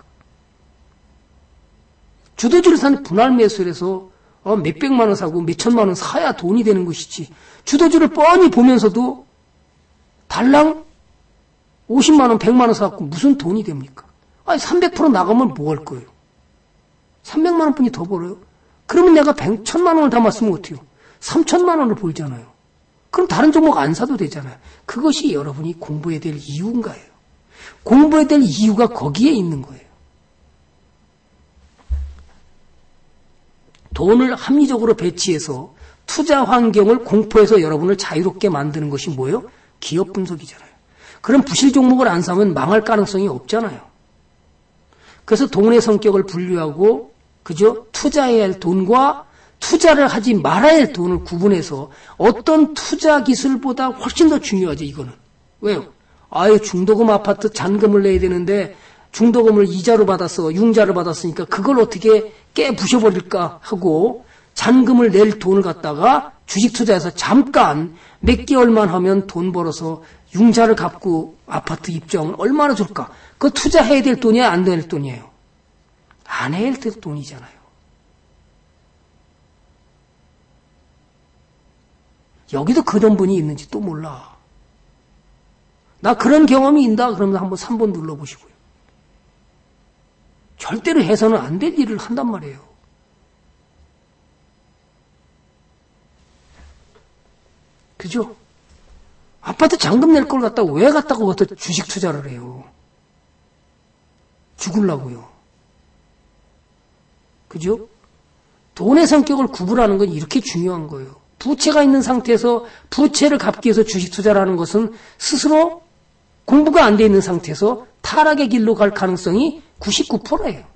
주도주를 사는 분할 매수를 해서 어, 몇백만 원 사고 몇천만 원 사야 돈이 되는 것이지, 주도주를 뻔히 보면서도 달랑 오십만 원, 백만 원 사갖고 무슨 돈이 됩니까? 아니, 삼백 퍼센트 나가면 뭐 할 거예요? 삼백만 원 뿐이 더 벌어요? 그러면 내가 천만 원을 담았으면 어때요? 삼천만 원을 벌잖아요. 그럼 다른 종목 안 사도 되잖아요. 그것이 여러분이 공부해야 될 이유인가요? 공부해야 될 이유가 거기에 있는 거예요. 돈을 합리적으로 배치해서 투자 환경을 공포해서 여러분을 자유롭게 만드는 것이 뭐예요? 기업 분석이잖아요. 그럼 부실 종목을 안 사면 망할 가능성이 없잖아요. 그래서 돈의 성격을 분류하고, 그죠? 투자해야 할 돈과 투자를 하지 말아야 할 돈을 구분해서, 어떤 투자 기술보다 훨씬 더 중요하죠, 이거는. 왜요? 아유, 중도금 아파트 잔금을 내야 되는데 중도금을 이자로 받아서 융자를 받았으니까 그걸 어떻게 깨 부셔버릴까 하고 잔금을 낼 돈을 갖다가 주식 투자해서 잠깐 몇 개월만 하면 돈 벌어서 융자를 갚고 아파트 입주하면 얼마나 줄까? 그거 투자해야 될 돈이에요, 안 될 돈이에요? 안 해야 될 돈이잖아요. 여기도 그런 분이 있는지 또 몰라. 나 그런 경험이 있다 그러면 한번 삼 번 눌러보시고요. 절대로 해서는 안 될 일을 한단 말이에요. 그죠? 아파트 잔금 낼 걸 갖다가 왜 갖다가 어떤 주식 투자를 해요? 죽으려고요. 그죠? 돈의 성격을 구분하는 건 이렇게 중요한 거예요. 부채가 있는 상태에서 부채를 갚기 위해서 주식 투자를 하는 것은 스스로 공부가 안 돼 있는 상태에서 타락의 길로 갈 가능성이 구십구 퍼센트예요.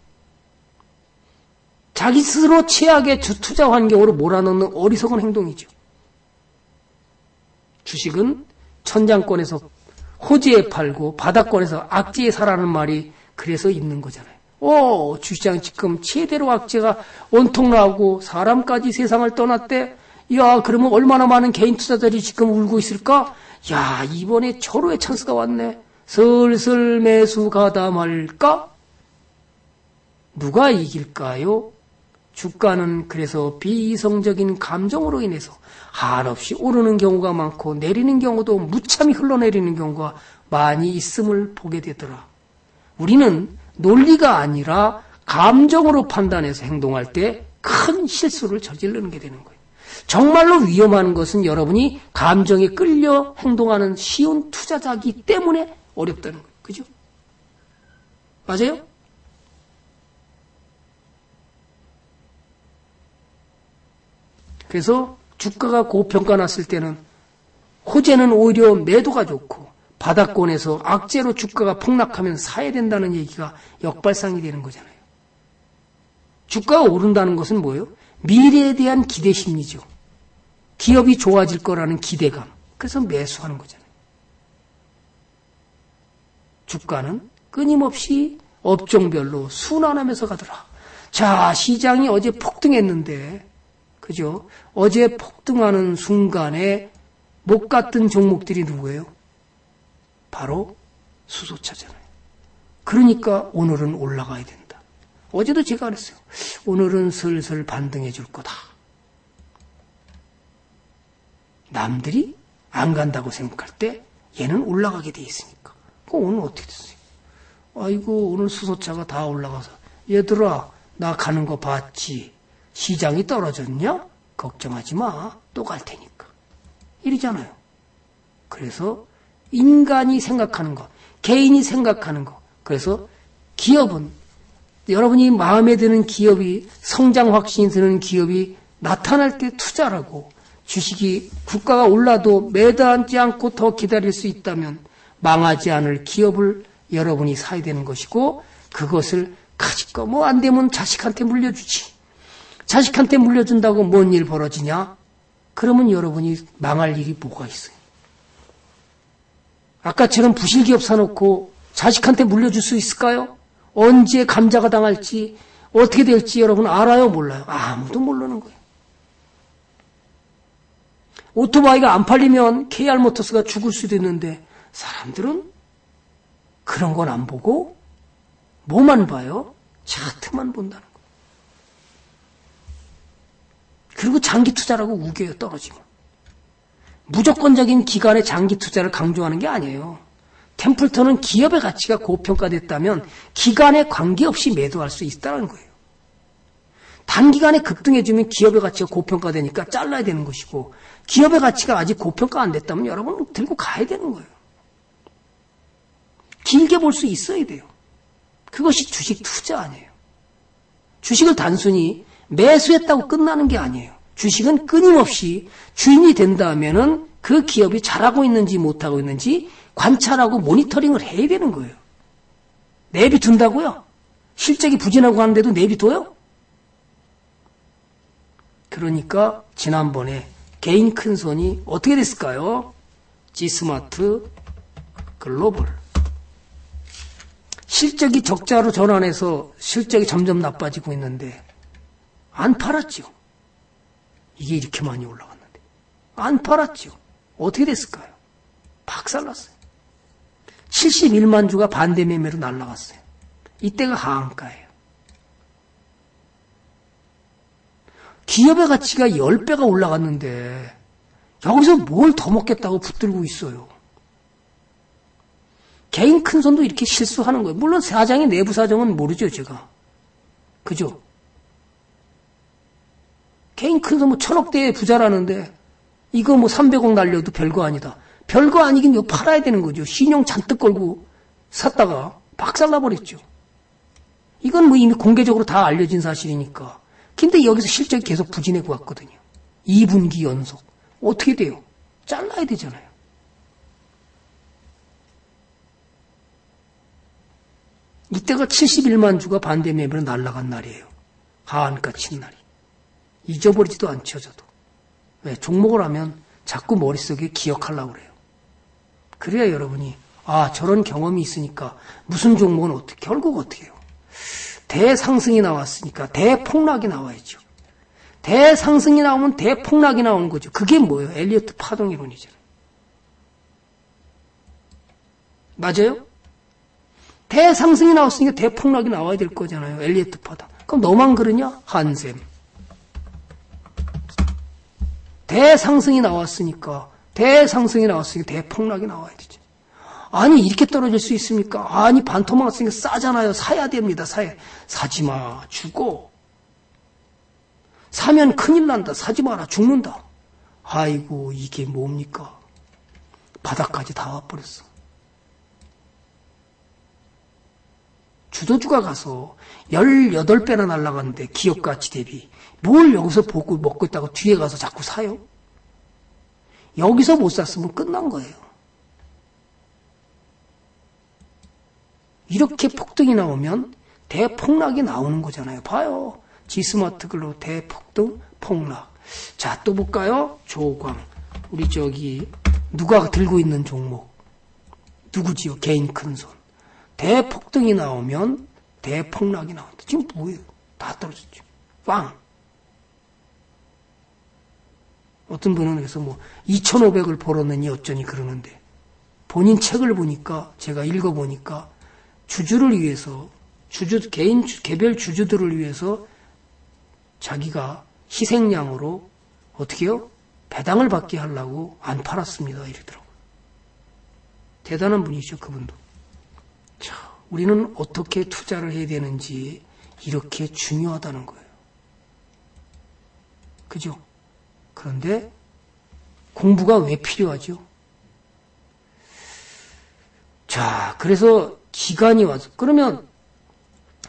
자기 스스로 최악의 투자 환경으로 몰아넣는 어리석은 행동이죠. 주식은 천장권에서 호재에 팔고 바닥권에서 악재에 사라는 말이 그래서 있는 거잖아요. 오, 주식장 지금 최대로 악재가 온통 나오고 사람까지 세상을 떠났대. 야, 그러면 얼마나 많은 개인 투자자들이 지금 울고 있을까? 야, 이번에 절호의 찬스가 왔네. 슬슬 매수 가다 말까? 누가 이길까요? 주가는 그래서 비이성적인 감정으로 인해서 한없이 오르는 경우가 많고 내리는 경우도 무참히 흘러내리는 경우가 많이 있음을 보게 되더라. 우리는 논리가 아니라 감정으로 판단해서 행동할 때 큰 실수를 저지르는 게 되는 거예요. 정말로 위험한 것은 여러분이 감정에 끌려 행동하는 쉬운 투자자이기 때문에 어렵다는 거예요. 그죠? 맞아요? 그래서 주가가 고평가 났을 때는 호재는 오히려 매도가 좋고 바닥권에서 악재로 주가가 폭락하면 사야 된다는 얘기가 역발상이 되는 거잖아요. 주가가 오른다는 것은 뭐예요? 미래에 대한 기대심리죠. 기업이 좋아질 거라는 기대감. 그래서 매수하는 거잖아요. 주가는 끊임없이 업종별로 순환하면서 가더라. 자, 시장이 어제 폭등했는데, 그죠? 어제 폭등하는 순간에 못 갔던 종목들이 누구예요? 바로 수소차잖아요. 그러니까 오늘은 올라가야 된다. 어제도 제가 그랬어요. 오늘은 슬슬 반등해 줄 거다. 남들이 안 간다고 생각할 때 얘는 올라가게 돼 있으니까. 그럼 오늘 어떻게 됐어요? 아이고, 오늘 수소차가 다 올라가서 얘들아, 나 가는 거 봤지? 시장이 떨어졌냐? 걱정하지 마. 또 갈 테니까. 이러잖아요. 그래서 인간이 생각하는 거, 개인이 생각하는 거. 그래서 기업은, 여러분이 마음에 드는 기업이, 성장 확신이 드는 기업이 나타날 때 투자라고, 주식이 국가가 올라도 매달지 않고 더 기다릴 수 있다면 망하지 않을 기업을 여러분이 사야 되는 것이고, 그것을 가지고 뭐 안 되면 자식한테 물려주지. 자식한테 물려준다고 뭔 일 벌어지냐? 그러면 여러분이 망할 일이 뭐가 있어요? 아까처럼 부실기업 사놓고 자식한테 물려줄 수 있을까요? 언제 감자가 당할지 어떻게 될지 여러분 알아요? 몰라요? 아무도 모르는 거예요. 오토바이가 안 팔리면 케이알모터스가 죽을 수도 있는데 사람들은 그런 건 안 보고 뭐만 봐요? 차트만 본다는 거예요. 그리고 장기 투자라고 우겨요, 떨어지면. 무조건적인 기간에 장기 투자를 강조하는 게 아니에요. 템플턴은 기업의 가치가 고평가됐다면 기간에 관계없이 매도할 수 있다는 거예요. 단기간에 급등해주면 기업의 가치가 고평가되니까 잘라야 되는 것이고, 기업의 가치가 아직 고평가 안 됐다면 여러분 들고 가야 되는 거예요. 길게 볼 수 있어야 돼요. 그것이 주식 투자 아니에요. 주식을 단순히 매수했다고 끝나는 게 아니에요. 주식은 끊임없이 주인이 된다면은 그 기업이 잘하고 있는지 못하고 있는지 관찰하고 모니터링을 해야 되는 거예요. 내비둔다고요? 실적이 부진하고 하는데도 내비둬요? 그러니까 지난번에 개인 큰 손이 어떻게 됐을까요? G 스마트 글로벌. 실적이 적자로 전환해서 실적이 점점 나빠지고 있는데 안 팔았죠. 이게 이렇게 많이 올라갔는데 안 팔았죠. 어떻게 됐을까요? 박살났어요. 칠십일만 주가 반대 매매로 날라갔어요. 이때가 하한가예요. 기업의 가치가 십 배가 올라갔는데 여기서 뭘 더 먹겠다고 붙들고 있어요. 개인 큰 손도 이렇게 실수하는 거예요. 물론 사장의 내부 사정은 모르죠, 제가. 그죠? 개인 큰 손 뭐 천억대에 부자라는데 이거 뭐 삼백억 날려도 별거 아니다. 별거 아니긴 이거 팔아야 되는 거죠. 신용 잔뜩 걸고 샀다가 박살나버렸죠. 이건 뭐 이미 공개적으로 다 알려진 사실이니까. 근데 여기서 실적이 계속 부진해고 왔거든요. 이 분기 연속. 어떻게 돼요? 잘라야 되잖아요. 이때가 칠십일만 주가 반대 매매로 날아간 날이에요. 하한가 친 날이. 잊어버리지도 않죠, 저도. 왜? 종목을 하면 자꾸 머릿속에 기억하려고 그래요. 그래야 여러분이, 아, 저런 경험이 있으니까 무슨 종목은 어떻게, 결국 어떻게 해요? 대상승이 나왔으니까 대폭락이 나와야죠. 대상승이 나오면 대폭락이 나오는 거죠. 그게 뭐예요? 엘리어트 파동 이론이잖아요. 맞아요? 대상승이 나왔으니까 대폭락이 나와야 될 거잖아요. 엘리어트 파다. 그럼 너만 그러냐? 한샘. 대상승이 나왔으니까, 대상승이 나왔으니까 대폭락이 나와야 되죠. 아니, 이렇게 떨어질 수 있습니까? 아니, 반토막 왔으니까 싸잖아요. 사야 됩니다. 사야. 사지 마. 죽어. 사면 큰일 난다. 사지 마라. 죽는다. 아이고, 이게 뭡니까? 바닥까지 다 와버렸어. 주도주가 가서 십팔 배나 날라갔는데 기업가치 대비 뭘 여기서 보고 먹고 있다고 뒤에 가서 자꾸 사요? 여기서 못 샀으면 끝난 거예요. 이렇게 폭등이 나오면 대폭락이 나오는 거잖아요. 봐요. G스마트 글로 대폭등, 폭락. 자, 또 볼까요? 조광. 우리 저기 누가 들고 있는 종목. 누구지요? 개인 큰손. 대폭등이 나오면 대폭락이 나온다. 지금 뭐예요? 다 떨어졌죠. 빵! 어떤 분은 그래서 뭐 이천오백을 벌었느니 어쩌니 그러는데 본인 책을 보니까, 제가 읽어보니까 주주를 위해서, 주주, 개인, 개별 주주들을 위해서 자기가 희생양으로 어떻게요? 배당을 받게 하려고 안 팔았습니다. 이러더라고요. 대단한 분이죠, 그분도. 자, 우리는 어떻게 투자를 해야 되는지 이렇게 중요하다는 거예요. 그죠? 그런데 공부가 왜 필요하죠? 자, 그래서 기간이 와서, 그러면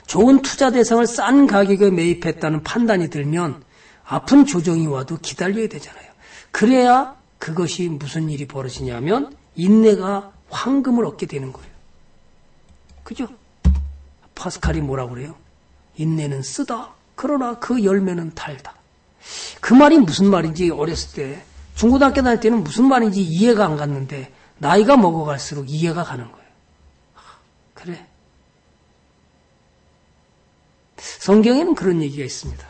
좋은 투자 대상을 싼 가격에 매입했다는 판단이 들면 아픈 조정이 와도 기다려야 되잖아요. 그래야 그것이 무슨 일이 벌어지냐면 인내가 황금을 얻게 되는 거예요. 그죠? 파스칼이 뭐라고 그래요? 인내는 쓰다. 그러나 그 열매는 달다. 그 말이 무슨 말인지 어렸을 때, 중고등학교 다닐 때는 무슨 말인지 이해가 안 갔는데 나이가 먹어갈수록 이해가 가는 거예요. 그래. 성경에는 그런 얘기가 있습니다.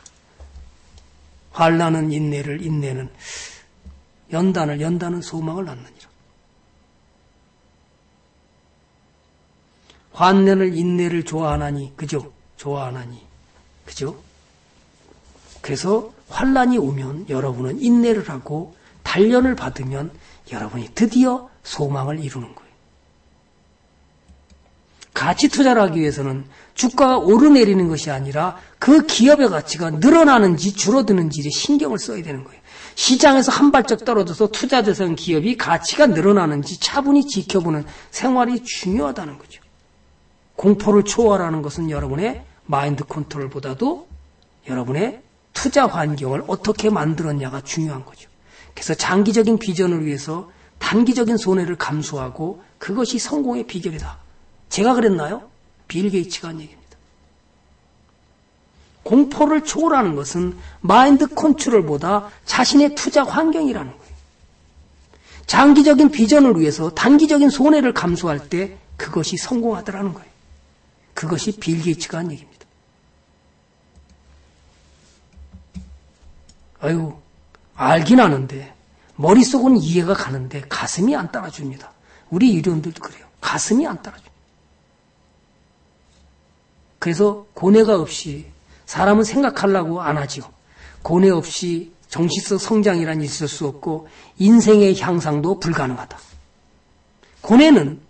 환난은 인내를, 인내는 연단을, 연단은 소망을 낳느니라. 환난을, 인내를 좋아하나니, 그죠? 좋아하나니, 그죠? 그래서 환난이 오면 여러분은 인내를 하고 단련을 받으면 여러분이 드디어 소망을 이루는 거예요. 가치 투자를 하기 위해서는 주가가 오르내리는 것이 아니라 그 기업의 가치가 늘어나는지 줄어드는지에 신경을 써야 되는 거예요. 시장에서 한 발짝 떨어져서 투자 대상 기업이 가치가 늘어나는지 차분히 지켜보는 생활이 중요하다는 거죠. 공포를 초월하는 것은 여러분의 마인드 컨트롤보다도 여러분의 투자 환경을 어떻게 만들었냐가 중요한 거죠. 그래서 장기적인 비전을 위해서 단기적인 손해를 감수하고 그것이 성공의 비결이다. 제가 그랬나요? 빌 게이츠가 한 얘기입니다. 공포를 초월하는 것은 마인드 컨트롤보다 자신의 투자 환경이라는 거예요. 장기적인 비전을 위해서 단기적인 손해를 감수할 때 그것이 성공하더라는 거예요. 그것이 빌 게이츠가 한 얘기입니다. 아이고, 알긴 아는데 머릿속은 이해가 가는데 가슴이 안 따라줍니다. 우리 유료원들도 그래요. 가슴이 안 따라줍니다. 그래서 고뇌가 없이 사람은 생각하려고 안 하죠. 고뇌 없이 정신적 성장이란 있을 수 없고 인생의 향상도 불가능하다. 고뇌는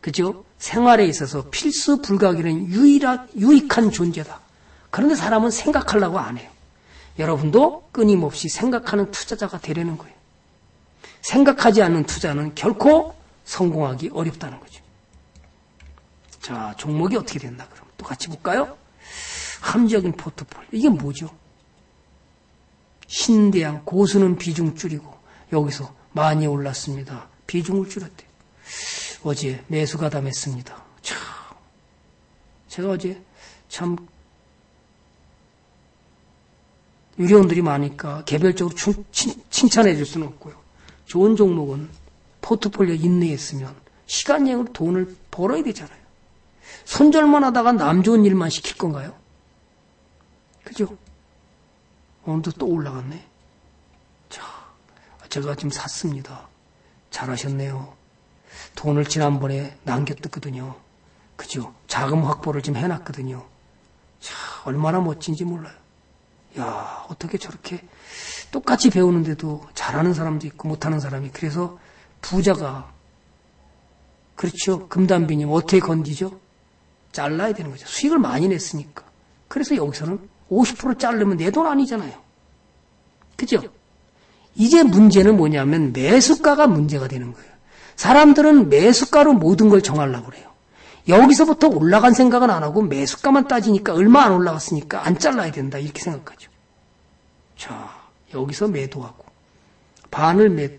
그죠? 생활에 있어서 필수 불가결인 유익한 존재다. 그런데 사람은 생각하려고 안 해요. 여러분도 끊임없이 생각하는 투자자가 되려는 거예요. 생각하지 않는 투자는 결코 성공하기 어렵다는 거죠. 자, 종목이 어떻게 된다 그럼 또 같이 볼까요? 합리적인 포트폴리오. 이게 뭐죠? 신대양 고수는 비중 줄이고 여기서 많이 올랐습니다. 비중을 줄였대요. 어제 매수 가담했습니다. 참, 제가 어제 참 유료원들이 많으니까 개별적으로 칭찬해 줄 수는 없고요. 좋은 종목은 포트폴리오 인내했으면 시간여행으로 돈을 벌어야 되잖아요. 손절만 하다가 남 좋은 일만 시킬 건가요? 그죠? 오늘도 또 올라갔네. 자, 제가 지금 샀습니다. 잘하셨네요. 돈을 지난번에 남겼거든요. 그죠? 자금 확보를 지금 해놨거든요. 자, 얼마나 멋진지 몰라요. 야, 어떻게 저렇게 똑같이 배우는데도 잘하는 사람도 있고 못하는 사람이. 그래서 부자가, 그렇죠? 금단비님 어떻게 건디죠? 잘라야 되는 거죠. 수익을 많이 냈으니까. 그래서 여기서는 오십 퍼센트 자르면 내 돈 아니잖아요. 그죠? 이제 문제는 뭐냐면 매수가가 문제가 되는 거예요. 사람들은 매수가로 모든 걸 정하려고 그래요. 여기서부터 올라간 생각은 안 하고 매수가만 따지니까 얼마 안 올라갔으니까 안 잘라야 된다 이렇게 생각하죠. 자, 여기서 매도하고 반을 매,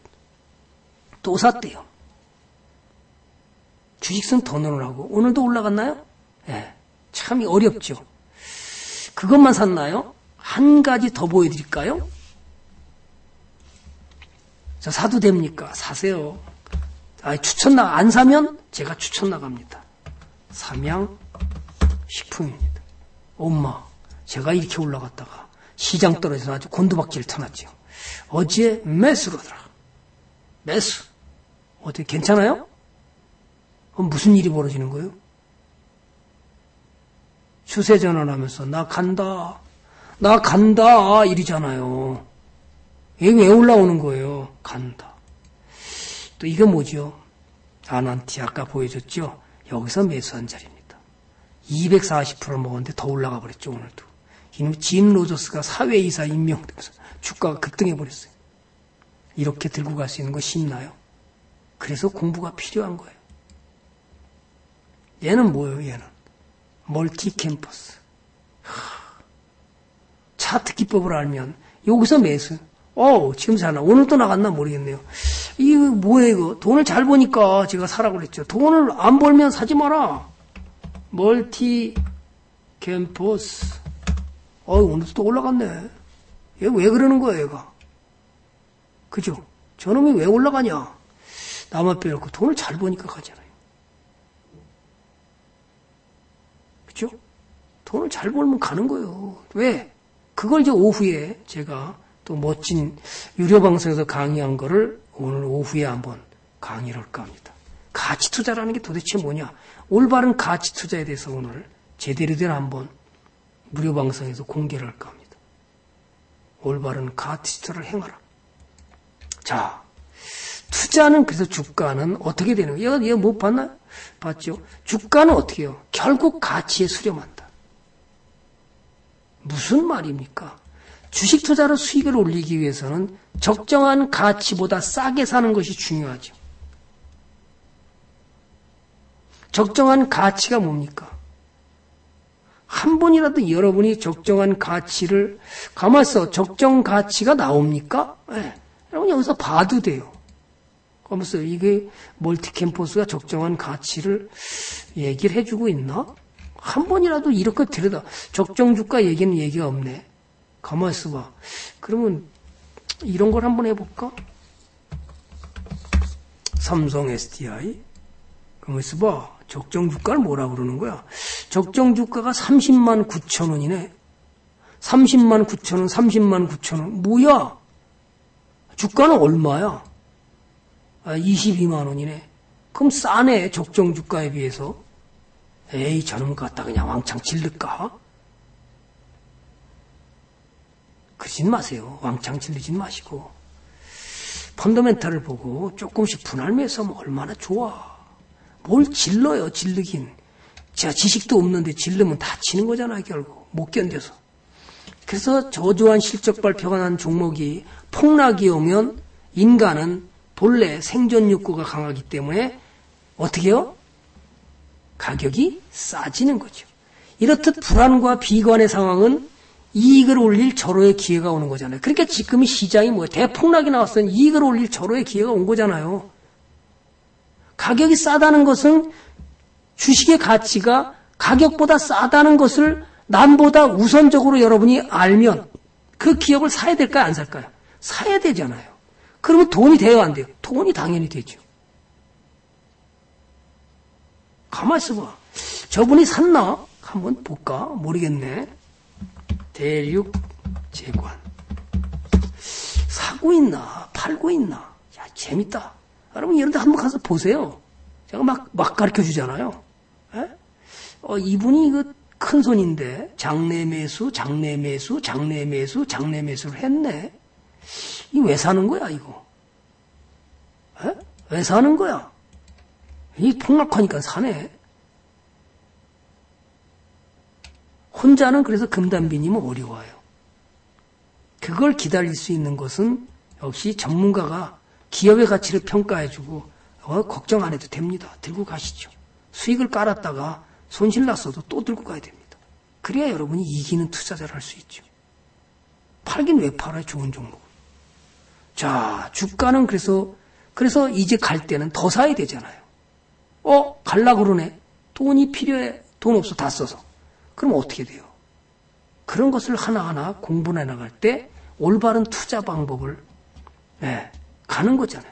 또 샀대요. 주식선 더 넣으라고. 오늘도 올라갔나요? 예, 네, 참 어렵죠. 그것만 샀나요? 한 가지 더 보여드릴까요? 저 사도 됩니까? 사세요. 아, 추천 나, 안 사면 제가 추천 나갑니다. 삼양식품입니다. 엄마, 제가 이렇게 올라갔다가 시장 떨어져서 아주 곤두박질을 쳐놨죠. 어제 매수로 하더라. 매수. 어떻게 괜찮아요? 그럼 무슨 일이 벌어지는 거예요? 추세 전환하면서 나 간다, 나 간다 이러잖아요. 이게 왜 올라오는 거예요? 간다. 또 이게 뭐죠? 아난티 아까 보여줬죠? 여기서 매수한 자리입니다. 이백사십 퍼센트 먹었는데 더 올라가 버렸죠. 오늘도. 이놈 진 로저스가 사회이사 임명되면서 주가가 급등해 버렸어요. 이렇게 들고 갈 수 있는 거 쉽나요? 그래서 공부가 필요한 거예요. 얘는 뭐예요? 얘는 멀티 캠퍼스. 차트 기법을 알면 여기서 매수. 어 지금 사나? 오늘 또 나갔나 모르겠네요. 이거 뭐예요? 이거 돈을 잘 보니까 제가 사라고 그랬죠. 돈을 안 벌면 사지 마라. 멀티 캠퍼스. 어 오늘 또 올라갔네. 얘 왜 그러는 거야 얘가? 그죠? 저놈이 왜 올라가냐? 나만 빼놓고 돈을 잘 보니까 가잖아요. 그죠? 돈을 잘 벌면 가는 거예요. 왜? 그걸 이제 오후에 제가 또 멋진 유료 방송에서 강의한 거를 오늘 오후에 한번 강의를 할까 합니다. 가치 투자라는 게 도대체 뭐냐? 올바른 가치 투자에 대해서 오늘 제대로 된 한번 무료 방송에서 공개를 할까 합니다. 올바른 가치 투자를 행하라. 자, 투자는 그래서 주가는 어떻게 되는 거예요? 얘 못 봤나요? 봤죠? 주가는 어떻게 해요? 결국 가치에 수렴한다. 무슨 말입니까? 주식 투자로 수익을 올리기 위해서는 적정한 가치보다 싸게 사는 것이 중요하죠. 적정한 가치가 뭡니까? 한 번이라도 여러분이 적정한 가치를 감아서 적정 가치가 나옵니까? 네. 여러분 여기서 봐도 돼요. 그러면서 이게 멀티 캠퍼스가 적정한 가치를 얘기를 해주고 있나? 한 번이라도 이렇게 들여다 적정 주가 얘기는 얘기가 없네. 가만 있어봐. 그러면 이런 걸 한번 해볼까? 삼성 에스디아이. 가만 있어봐. 적정 주가를 뭐라 그러는 거야? 적정 주가가 삼십만 구천 원이네. 삼십만 구천 원, 삼십만 구천 원. 뭐야? 주가는 얼마야? 아, 이십이만 원이네. 그럼 싸네. 적정 주가에 비해서. 에이 저놈 갖다 그냥 왕창 질를까? 그러진 마세요. 왕창 질리진 마시고 펀더멘탈을 보고 조금씩 분할 매수하면 얼마나 좋아. 뭘 질러요. 질르긴. 제가 지식도 없는데 질르면 다치는 거잖아요. 결국 못 견뎌서. 그래서 저조한 실적 발표가 난 종목이 폭락이 오면 인간은 본래 생존 욕구가 강하기 때문에 어떻게 해요? 가격이 싸지는 거죠. 이렇듯 불안과 비관의 상황은 이익을 올릴 절호의 기회가 오는 거잖아요. 그러니까 지금 시장이 뭐예요? 대폭락이 나왔으면 이익을 올릴 절호의 기회가 온 거잖아요. 가격이 싸다는 것은 주식의 가치가 가격보다 싸다는 것을 남보다 우선적으로 여러분이 알면 그 기업을 사야 될까요? 안 살까요? 사야 되잖아요. 그러면 돈이 돼요? 안 돼요? 돈이 당연히 되죠. 가만 있어봐. 저분이 샀나? 한번 볼까? 모르겠네. 대륙 재관 사고 있나 팔고 있나. 야 재밌다. 여러분 이런 데 한번 가서 보세요. 제가 막, 막 가르쳐 주잖아요. 어, 이분이 이거 큰 손인데 장내 매수 장내 매수 장내 매수 장내 매수를 했네. 이거 왜 사는 거야 이거? 에? 왜 사는 거야? 이 폭락하니까 사네. 혼자는 그래서 금단비님은 어려워요. 그걸 기다릴 수 있는 것은 역시 전문가가 기업의 가치를 평가해주고 어, 걱정 안 해도 됩니다. 들고 가시죠. 수익을 깔았다가 손실 났어도 또 들고 가야 됩니다. 그래야 여러분이 이기는 투자자를 할 수 있죠. 팔긴 왜 팔아요? 좋은 종목. 자, 주가는 그래서 그래서 이제 갈 때는 더 사야 되잖아요. 어? 갈라 그러네. 돈이 필요해. 돈 없어. 다 써서. 그럼 어떻게 돼요? 그런 것을 하나하나 공부해 나갈 때 올바른 투자 방법을 네, 가는 거잖아요.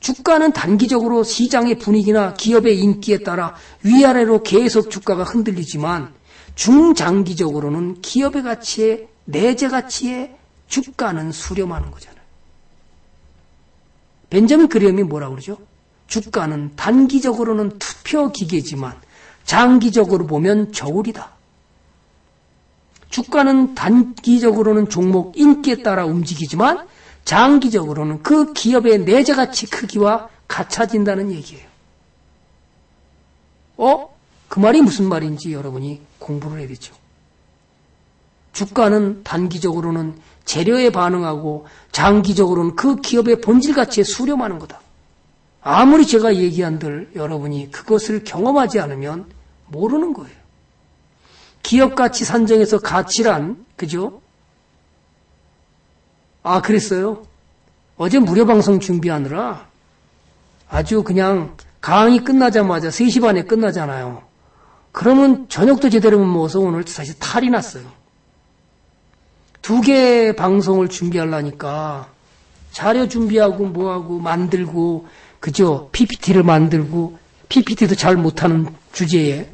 주가는 단기적으로 시장의 분위기나 기업의 인기에 따라 위아래로 계속 주가가 흔들리지만 중장기적으로는 기업의 가치에 내재 가치에 주가는 수렴하는 거잖아요. 벤자민 그레엄이 뭐라고 그러죠? 주가는 단기적으로는 투표 기계지만 장기적으로 보면 저울이다. 주가는 단기적으로는 종목 인기에 따라 움직이지만 장기적으로는 그 기업의 내재가치 크기와 같아진다는 얘기예요. 어? 그 말이 무슨 말인지 여러분이 공부를 해야 되죠. 주가는 단기적으로는 재료에 반응하고 장기적으로는 그 기업의 본질 가치에 수렴하는 거다. 아무리 제가 얘기한들 여러분이 그것을 경험하지 않으면 모르는 거예요. 기업 가치 산정에서 가치란, 그죠? 아, 그랬어요? 어제 무료 방송 준비하느라 아주 그냥 강의 끝나자마자 세 시 반에 끝나잖아요. 그러면 저녁도 제대로 못 먹어서 오늘 사실 탈이 났어요. 두 개의 방송을 준비하려니까 자료 준비하고 뭐하고 만들고, 그죠? 피피티를 만들고, 피피티도 잘 못하는 주제에,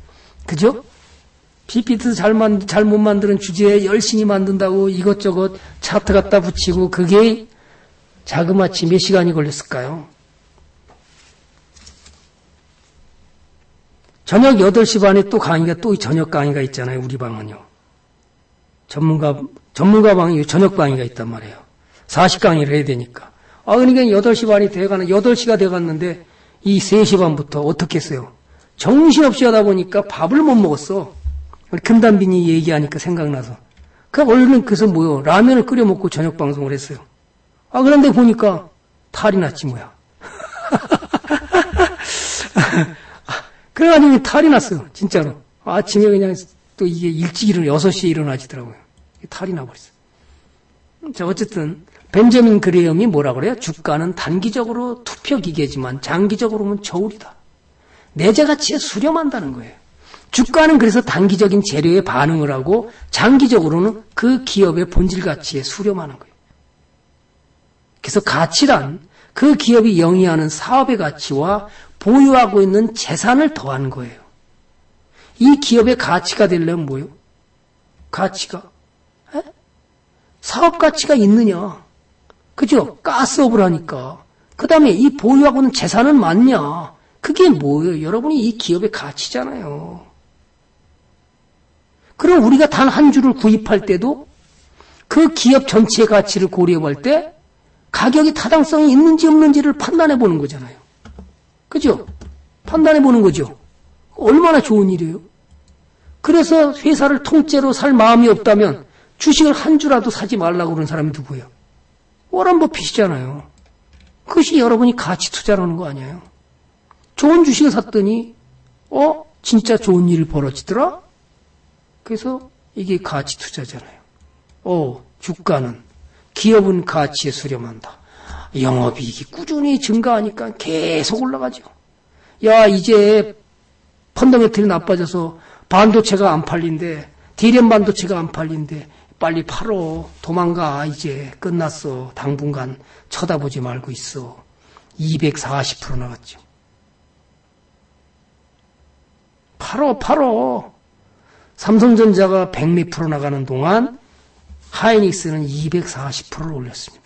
그죠? 피피티도 잘 만, 잘 못 만드는 주제에 열심히 만든다고 이것저것 차트 갖다 붙이고, 그게 자그마치 몇 시간이 걸렸을까요? 저녁 여덟 시 반에 또 강의가, 또 저녁 강의가 있잖아요. 우리 방은요. 전문가, 전문가 방이 저녁 강의가 있단 말이에요. 사십 강의를 해야 되니까. 아, 그러니까 여덟 시 반이 돼가는, 여덟 시가 돼갔는데, 이 세 시 반부터 어떻게 했어요? 정신없이 하다 보니까 밥을 못 먹었어. 우리 금단빈이 얘기하니까 생각나서. 그럼 얼른 그래서 뭐요? 라면을 끓여 먹고 저녁 방송을 했어요. 아, 그런데 보니까 탈이 났지 뭐야. 그래가지고 탈이 났어요. 진짜로. 아침에 그냥 또 이게 일찍 일어나, 여섯 시에 일어나지더라고요. 탈이 나버렸어요. 자, 어쨌든. 벤저민 그레엄이 뭐라 그래요? 주가는 단기적으로 투표기계지만 장기적으로는 저울이다. 내재가치에 수렴한다는 거예요. 주가는 그래서 단기적인 재료에 반응을 하고 장기적으로는 그 기업의 본질가치에 수렴하는 거예요. 그래서 가치란 그 기업이 영위하는 사업의 가치와 보유하고 있는 재산을 더한 거예요. 이 기업의 가치가 되려면 뭐예요? 가치가 에? 사업 가치가 있느냐? 그죠? 가스업을 하니까. 그 다음에 이 보유하고는 재산은 맞냐? 그게 뭐예요? 여러분이 이 기업의 가치잖아요. 그럼 우리가 단 한 주를 구입할 때도 그 기업 전체의 가치를 고려할 때 가격이 타당성이 있는지 없는지를 판단해 보는 거잖아요. 그죠? 판단해 보는 거죠. 얼마나 좋은 일이에요. 그래서 회사를 통째로 살 마음이 없다면 주식을 한 주라도 사지 말라고 그러는 사람이 누구예요? 워런 버핏이잖아요. 그것이 여러분이 가치 투자라는 거 아니에요. 좋은 주식을 샀더니 어? 진짜 좋은 일이 벌어지더라? 그래서 이게 가치 투자잖아요. 어, 주가는 기업은 가치에 수렴한다. 영업이익이 꾸준히 증가하니까 계속 올라가죠. 야, 이제 펀더멘털이 나빠져서 반도체가 안 팔린대. 디램 반도체가 안 팔린대. 빨리 팔어. 도망가. 이제 끝났어. 당분간 쳐다보지 말고 있어. 이백사십 퍼센트 나갔죠. 팔어. 팔어. 삼성전자가 백몇 프로 나가는 동안 하이닉스는 이백사십 퍼센트를 올렸습니다.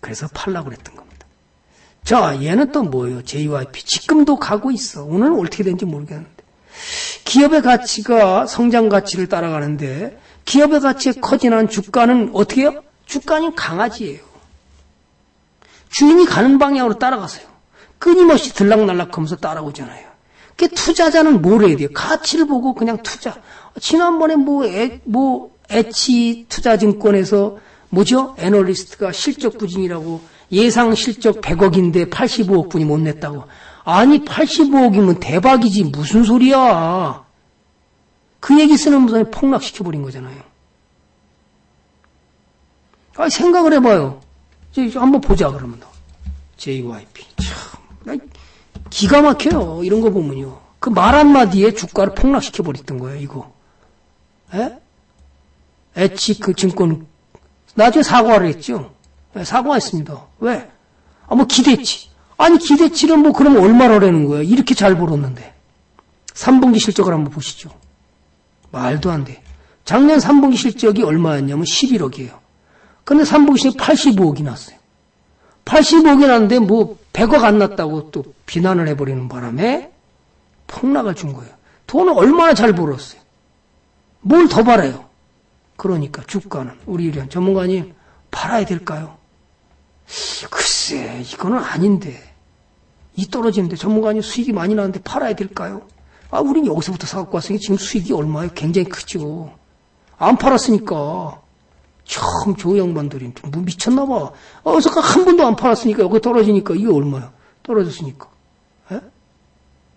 그래서 팔라고 그랬던 겁니다. 자, 얘는 또 뭐예요? 제이와이피. 지금도 가고 있어. 오늘 어떻게 된지 모르겠는데. 기업의 가치가 성장 가치를 따라가는데 기업의 가치에 커지는 주가는 어떻게 해요? 주가는 강아지예요. 주인이 가는 방향으로 따라가세요. 끊임없이 들락날락하면서 따라오잖아요. 그 투자자는 뭘 해야 돼요? 가치를 보고 그냥 투자. 지난번에 뭐, 애, 뭐 애치 투자증권에서 뭐죠? 애널리스트가 실적 부진이라고 예상 실적 백억인데 팔십오억분이 못 냈다고. 아니, 팔십오억이면 대박이지. 무슨 소리야. 그 얘기 쓰는 분이 폭락시켜버린 거잖아요. 아, 생각을 해봐요. 한번 보자, 그러면. 제이와이피. 참, 기가 막혀요. 이런 거 보면요. 그 말 한마디에 주가를 폭락시켜버렸던 거예요, 이거. 에? 엣지 그 증권. 나중에 사과를 했죠. 네, 사과했습니다. 왜? 아, 뭐 기대치. 아니, 기대치는 뭐, 그러면 얼마라는 거예요? 이렇게 잘 벌었는데. 삼 분기 실적을 한번 보시죠. 말도 안 돼. 작년 삼 분기 실적이 얼마였냐면 십일억이에요. 근데 삼 분기 실적 팔십오억이 났어요. 팔십억이 났는데 뭐 백억 안 났다고 또 비난을 해버리는 바람에 폭락을 준 거예요. 돈을 얼마나 잘 벌었어요. 뭘 더 바라요. 그러니까 주가는 우리 유리한 전문가님 팔아야 될까요? 글쎄 이거는 아닌데 이 떨어지는데 전문가님 수익이 많이 나는데 팔아야 될까요? 아 우린 여기서부터 사갖고 왔으니 지금 수익이 얼마예요? 굉장히 크죠. 안 팔았으니까 참 저 양반들이 뭐 미쳤나 봐. 어서 한 번도 안 팔았으니까 여기 떨어지니까 이게 얼마야? 떨어졌으니까. 에?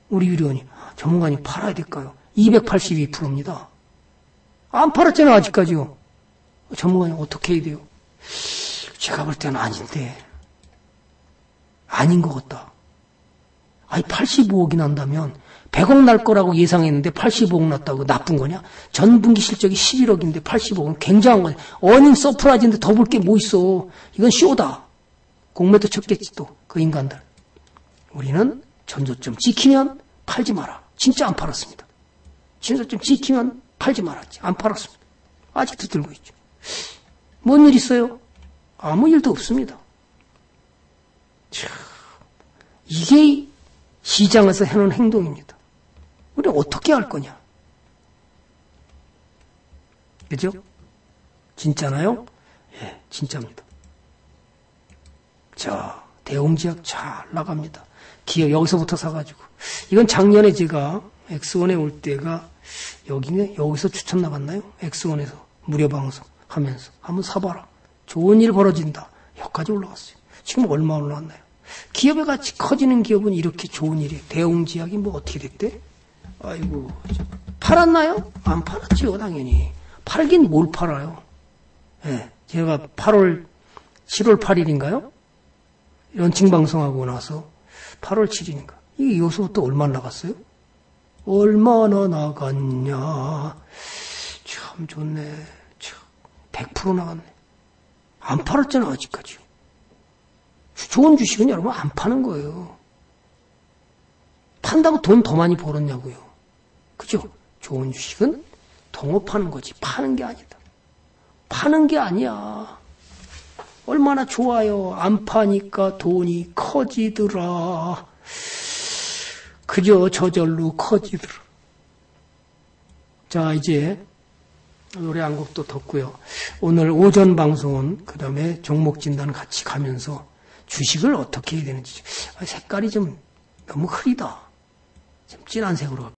우리 유리원이 전문가님 팔아야 될까요? 이백팔십이 퍼센트입니다. 안 팔았잖아요 아직까지요. 전문가님 어떻게 해야 돼요? 제가 볼 때는 아닌데 아닌 것 같다. 아니 팔십오억이 난다면 백억 날 거라고 예상했는데 팔십오억 났다고 나쁜 거냐? 전분기 실적이 십일억인데 팔십오억은 굉장한 거냐? 어닝 서프라이즈인데 더 볼 게 뭐 있어? 이건 쇼다. 공매도 쳤겠지 또 그 인간들. 우리는 전조점 지키면 팔지 마라. 진짜 안 팔았습니다. 전조점 지키면 팔지 말았지. 안 팔았습니다. 아직도 들고 있죠. 뭔 일 있어요? 아무 일도 없습니다. 참, 이게 시장에서 해놓은 행동입니다. 우리 어떻게 할 거냐? 그죠? 진짜나요? 예, 진짜입니다. 자, 대웅제약 잘 나갑니다. 기업 여기서부터 사가지고. 이건 작년에 제가 엑스원에 올 때가 여기네? 여기서 추천 나갔나요? 엑스원에서 무료 방송 하면서 한번 사봐라. 좋은 일 벌어진다. 여기까지 올라갔어요. 지금 얼마 올라왔나요? 기업의 가치 커지는 기업은 이렇게 좋은 일이에요. 대웅제약이 뭐 어떻게 됐대? 아이고 팔았나요? 안 팔았지요 당연히. 팔긴 뭘 팔아요. 예, 제가 팔월 칠월 팔일인가요? 런칭 방송하고 나서 팔월 칠일인가? 이게 여기서부터 얼마나 나갔어요? 얼마나 나갔냐? 참 좋네. 참 백 퍼센트 나갔네. 안 팔았잖아 아직까지. 좋은 주식은 여러분 안 파는 거예요. 판다고 돈 더 많이 벌었냐고요. 그죠? 좋은 주식은 동업하는 거지 파는 게 아니다. 파는 게 아니야. 얼마나 좋아요. 안 파니까 돈이 커지더라. 그저 저절로 커지더라. 자 이제 노래 한 곡도 듣고요. 오늘 오전 방송은 그 다음에 종목 진단 같이 가면서 주식을 어떻게 해야 되는지. 색깔이 좀 너무 흐리다. 좀 진한 색으로.